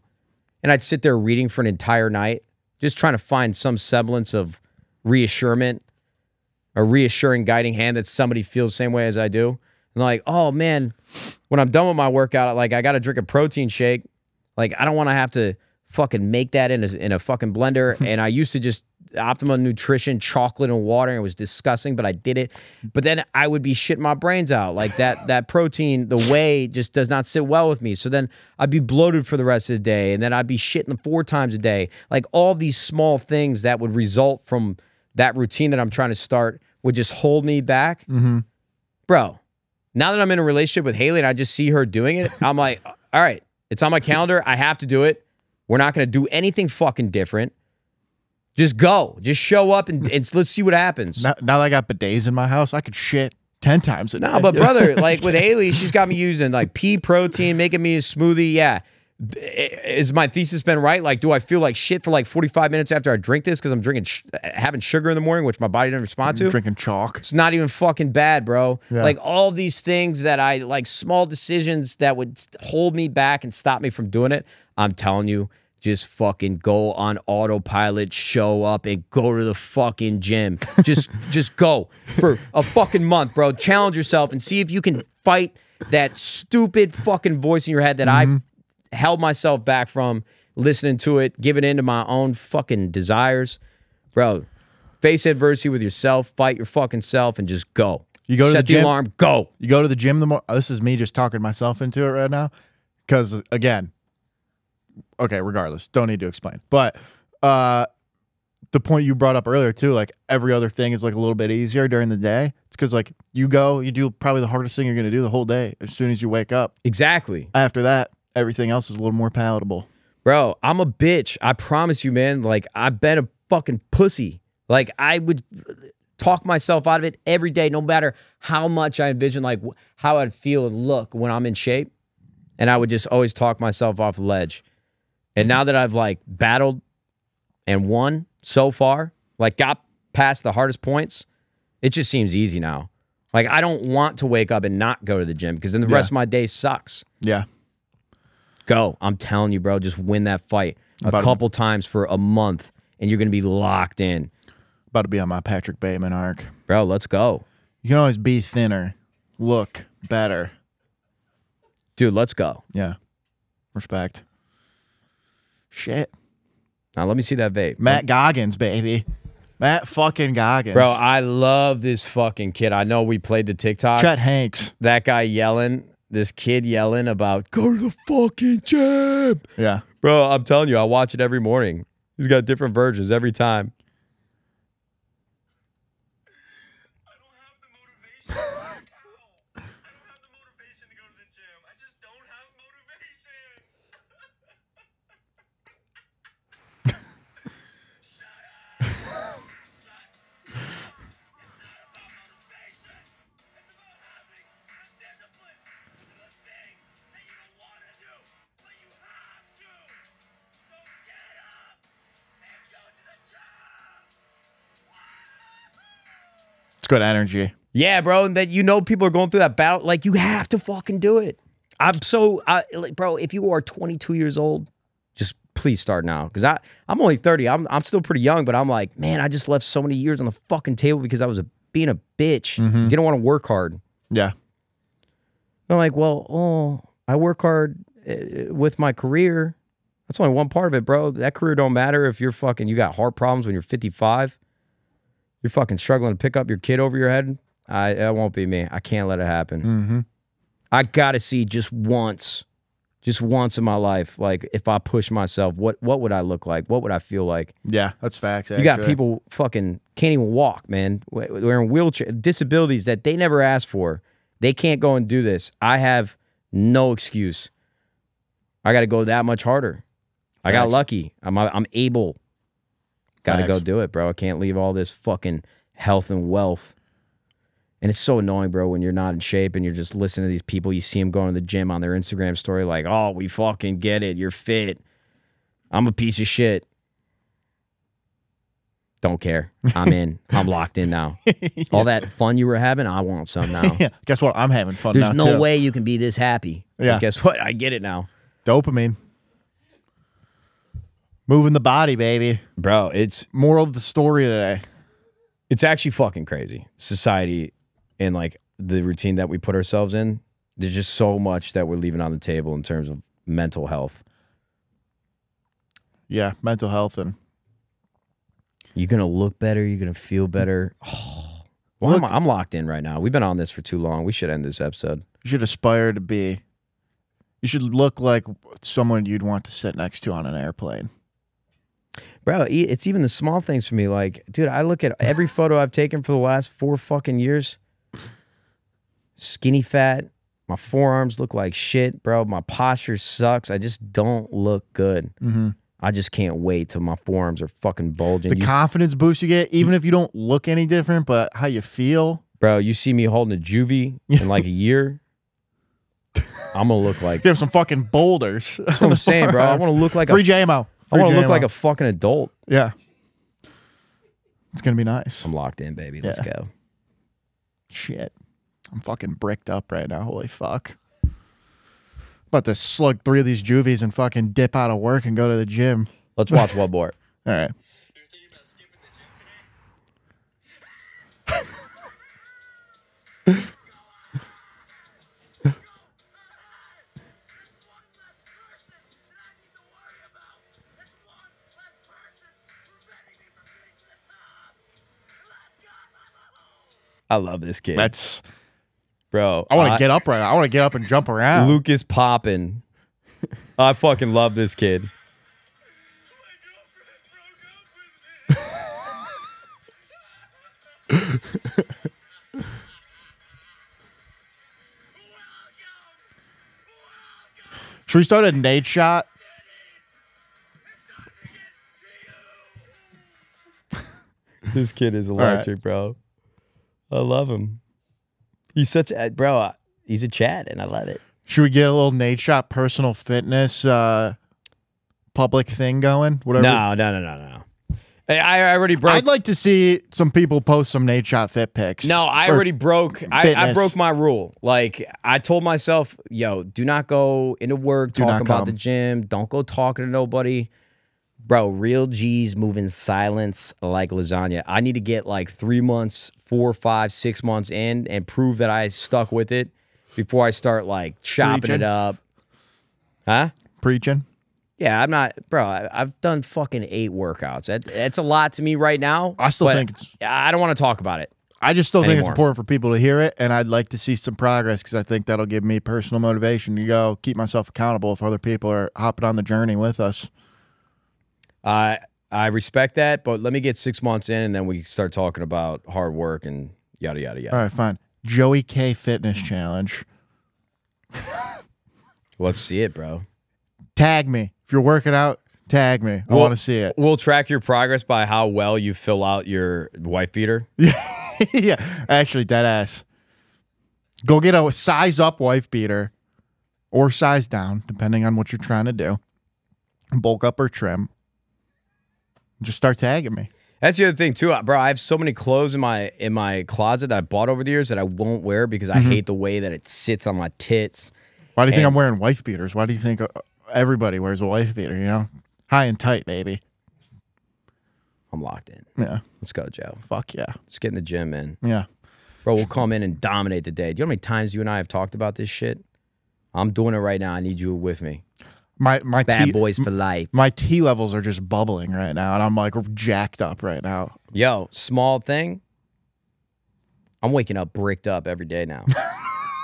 And I'd sit there reading for an entire night, just trying to find some semblance of reassurance, a reassuring guiding hand that somebody feels the same way as I do. And like, oh, man, when I'm done with my workout, like, I got to drink a protein shake. Like, I don't want to have to fucking make that in a, in a fucking blender. And I used to just Optimum Nutrition, chocolate and water. And it was disgusting, but I did it. But then I would be shitting my brains out. Like, that that protein, the whey, just does not sit well with me. So then I'd be bloated for the rest of the day. And then I'd be shitting four times a day. Like, all these small things that would result from that routine that I'm trying to start would just hold me back. Mm-hmm. Bro, now that I'm in a relationship with Haley and I just see her doing it, I'm like, all right. It's on my calendar. I have to do it. We're not going to do anything fucking different. Just go. Just show up and, and let's see what happens. Now, now that I got bidets in my house, I could shit ten times a day. No, but brother, like with Haley, she's got me using like pea protein, making me a smoothie. Yeah. is my thesis been right? Like, do I feel like shit for like forty-five minutes after I drink this because I'm drinking, sh having sugar in the morning, which my body doesn't respond to? Drinking chalk. It's not even fucking bad, bro. Yeah. Like, all these things that I, like, small decisions that would hold me back and stop me from doing it, I'm telling you, just fucking go on autopilot, show up, and go to the fucking gym. Just, just go for a fucking month, bro. Challenge yourself and see if you can fight that stupid fucking voice in your head that mm-hmm. I... held myself back from listening to it, giving in to my own fucking desires. Bro, face adversity with yourself, fight your fucking self, and just go. You go to the gym. Set the alarm, go. You go to the gym the more. This is me just talking myself into it right now. Because, again, okay, regardless, don't need to explain. But uh, the point you brought up earlier, too, like every other thing is like a little bit easier during the day. It's because, like, you go, you do probably the hardest thing you're going to do the whole day as soon as you wake up. Exactly. After that, everything else is a little more palatable. Bro, I'm a bitch. I promise you, man. Like, I've been a fucking pussy. Like, I would talk myself out of it every day, no matter how much I envision, like, how I'd feel and look when I'm in shape. And I would just always talk myself off the ledge. And now that I've, like, battled and won so far, like, got past the hardest points, it just seems easy now. Like, I don't want to wake up and not go to the gym because then the yeah. rest of my day sucks. Yeah. Go. I'm telling you, bro. Just win that fight a about couple to, times for a month, and you're going to be locked in. About to be on my Patrick Bateman arc. Bro, let's go. You can always be thinner, look better. Dude, let's go. Yeah. Respect. Shit. Now, let me see that vape. Matt Goggins, baby. Matt fucking Goggins. Bro, I love this fucking kid. I know we played the TikTok. Chet Hanks. That guy yelling. This kid yelling about, go to the fucking gym. Yeah. Bro, I'm telling you, I watch it every morning. He's got different versions every time. I don't have the motivation to work out. I don't have the motivation to go to the gym. I just don't have motivation. Shut up. Shut up. It's not about motivation. It's about having discipline. It's good energy. Yeah, bro. And that, you know, people are going through that battle. Like, you have to fucking do it. I'm so, I, like, bro, if you are twenty-two years old, just please start now. Because I, I'm only thirty. I'm, I'm still pretty young, but I'm like, man, I just left so many years on the fucking table because I was a, being a bitch. Mm-hmm. Didn't want to work hard. Yeah. I'm like, well, oh, I work hard with my career. That's only one part of it, bro. That career don't matter if you're fucking, you got heart problems when you're fifty-five. You're fucking struggling to pick up your kid over your head. I, it won't be me. I can't let it happen. Mm-hmm. I got to see just once, just once in my life, like, if I push myself, what what would I look like? What would I feel like? Yeah, that's facts. You got people fucking can't even walk, man. They're in wheelchair, disabilities that they never asked for. They can't go and do this. I have no excuse. I got to go that much harder. I got lucky. I'm I'm able. Got to go do it, bro. I can't leave all this fucking health and wealth. And it's so annoying, bro, when you're not in shape and you're just listening to these people. You see them going to the gym on their Instagram story like, oh, we fucking get it. You're fit. I'm a piece of shit. Don't care. I'm in. I'm locked in now. Yeah. All that fun you were having, I want some now. Yeah. Guess what? I'm having fun There's now, There's no too. way you can be this happy. Yeah. And guess what? I get it now. Dopamine. Moving the body, baby. Bro, it's... moral of the story today. It's actually fucking crazy. Society and, like, the routine that we put ourselves in, there's just so much that we're leaving on the table in terms of mental health. Yeah, mental health and... you're going to look better. You're going to feel better. Oh, well, look, I'm, I'm locked in right now. We've been on this for too long. We should end this episode. You should aspire to be... you should look like someone you'd want to sit next to on an airplane. Bro, it's even the small things for me. Like, dude, I look at every photo I've taken for the last four fucking years. Skinny fat. My forearms look like shit, bro. My posture sucks. I just don't look good. Mm-hmm. I just can't wait till my forearms are fucking bulging. The you, confidence boost you get, even if you don't look any different, but how you feel. Bro, you see me holding a Juvie in like a year. I'm gonna look like. Give some fucking boulders. That's what I'm saying, bro. I want to look like free a, J M O. Free I want to look like a fucking adult. Yeah. It's gonna be nice. I'm locked in, baby. Let's yeah. go. Shit, I'm fucking bricked up right now. Holy fuck. About to slug three of these Juvies and fucking dip out of work and go to the gym. Let's watch one more. All right. You're thinking about skipping the gym today? I love this kid. That's, bro. I want to uh, get up right now. I want to get up and jump around. Luke is popping. I fucking love this kid. Should we start a nade shot? This kid is electric, right. bro. I love him. He's such a, bro, he's a Chad, and I love it. Should we get a little Nate Shot personal fitness uh, public thing going? Whatever. No, no, no, no, no. Hey, I, I already broke. I'd like to see some people post some Nate Shot fit pics. No, I already broke. I, I broke my rule. Like, I told myself, yo, do not go into work talking about the gym. Don't go talking to nobody. Bro, real G's move in silence like lasagna. I need to get like three months, four, five, six months in and prove that I stuck with it before I start like chopping Preaching. it up. Huh? Preaching? Yeah, I'm not, bro, I, I've done fucking eight workouts. That, that's a lot to me right now. I still think it's... I don't want to talk about it. I just still anymore. think it's important for people to hear it, and I'd like to see some progress because I think that'll give me personal motivation to go keep myself accountable if other people are hopping on the journey with us. I I respect that, but let me get six months in, and then we start talking about hard work and yada yada yada. All right, fine. Joey K Fitness Challenge. Let's see it, bro. Tag me if you're working out. Tag me. I we'll, want to see it. We'll track your progress by how well you fill out your wife beater. Yeah, yeah. Actually, dead ass. Go get a size up wife beater, or size down, depending on what you're trying to do. Bulk up or trim. Just start tagging me. That's the other thing too, bro. I have so many clothes in my in my closet that I bought over the years that I won't wear because I mm-hmm. hate the way that it sits on my tits. Why do you and, think I'm wearing wife beaters? Why do you think everybody wears a wife beater? You know, high and tight, baby. I'm locked in. Yeah, let's go, Joe. Fuck yeah. Let's get in the gym, man. Yeah, bro. We'll come in and dominate the day. Do you know how many times you and I have talked about this shit? I'm doing it right now. I need you with me. My my bad tea, boys for life. My T levels are just bubbling right now, and I'm like jacked up right now. Yo, small thing. I'm waking up bricked up every day now.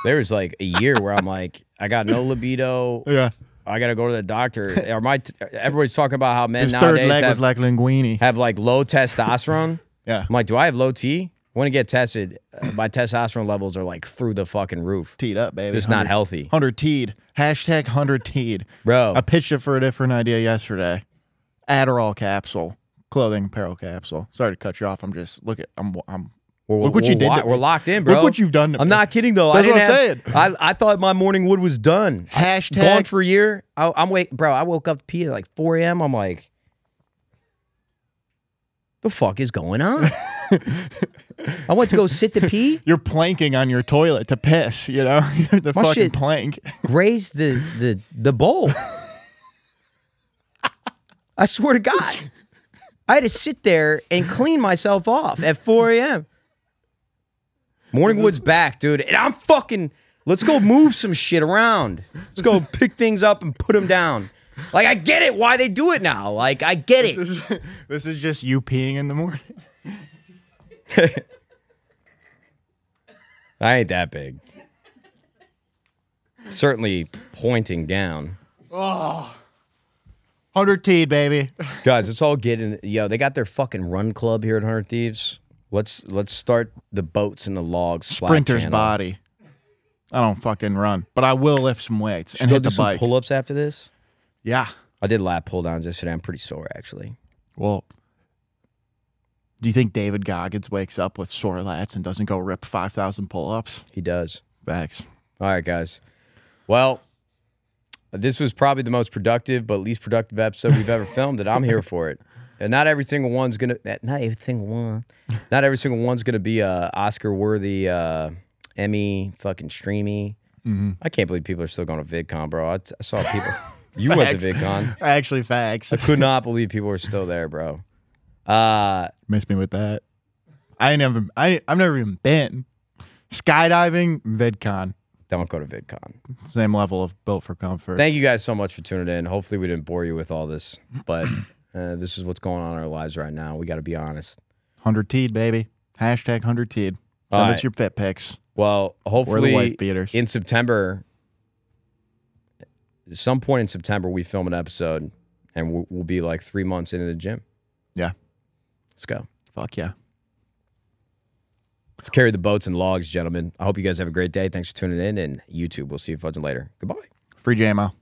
There was like a year where I'm like, I got no libido. Yeah, I gotta go to the doctor. Or my t everybody's talking about how men His nowadays third leg have, was like linguini. have like low testosterone. Yeah, I'm like, do I have low T? I want to get tested. Uh, my testosterone levels are like through the fucking roof. Teed up, baby. Just not healthy. one hundred teed. Hashtag one hundred teed. Bro. I pitched it for a different idea yesterday. Adderall capsule. Clothing apparel capsule. Sorry to cut you off. I'm just, look at, I'm, I'm, we're, look what you did to me. We're locked in, bro. Look what you've done to me. I'm not kidding, though. That's what I'm saying. I, I thought my morning wood was done. Hashtag. Gone for a year. I, I'm wait, bro, I woke up to pee at like four A M I'm like, the fuck is going on? I went to go sit to pee. You're planking on your toilet to piss, you know? The My fucking plank. Grazed the, the, the bowl. I swear to God. I had to sit there and clean myself off at four A M Morningwood's back, dude. And I'm fucking, let's go move some shit around. Let's go pick things up and put them down. Like, I get it why they do it now. Like, I get it. This is, this is just you peeing in the morning. I ain't that big. Certainly pointing down. Oh, one hundred teed, baby. Guys, let's all get in. Yo, they got their fucking run club here at one hundred thieves. Let's let's start the boats and the logs. Sprinter's body. I don't fucking run, but I will lift some weights Should and hit the bike. Pull-ups after this. Yeah, I did lap pull downs yesterday. I'm pretty sore actually. Well. Do you think David Goggins wakes up with sore lats and doesn't go rip five thousand pull-ups? He does. Facts. All right, guys. Well, this was probably the most productive but least productive episode we've ever filmed, and I'm here for it. And not every single one's gonna not every single one, not every single one's gonna be uh, Oscar worthy, uh, Emmy fucking streamy. Mm-hmm. I can't believe people are still going to VidCon, bro. I, I saw people. You went to VidCon. Actually, facts. I could not believe people were still there, bro. Uh, Miss me with that. I never. I I've never even been skydiving. VidCon. Don't go to VidCon. Same level of built for comfort. Thank you guys so much for tuning in. Hopefully, we didn't bore you with all this, but uh, this is what's going on in our lives right now. We got to be honest. one hundred teed, baby. Hashtag one hundred teed. Give us right. your fit picks. Well, hopefully in September, at some point in September, we film an episode, and we'll, we'll be like three months into the gym. Yeah. Let's go. Fuck yeah. Let's carry the boats and logs, gentlemen. I hope you guys have a great day. Thanks for tuning in, and YouTube. We'll see you fucking later. Goodbye. Free J M O.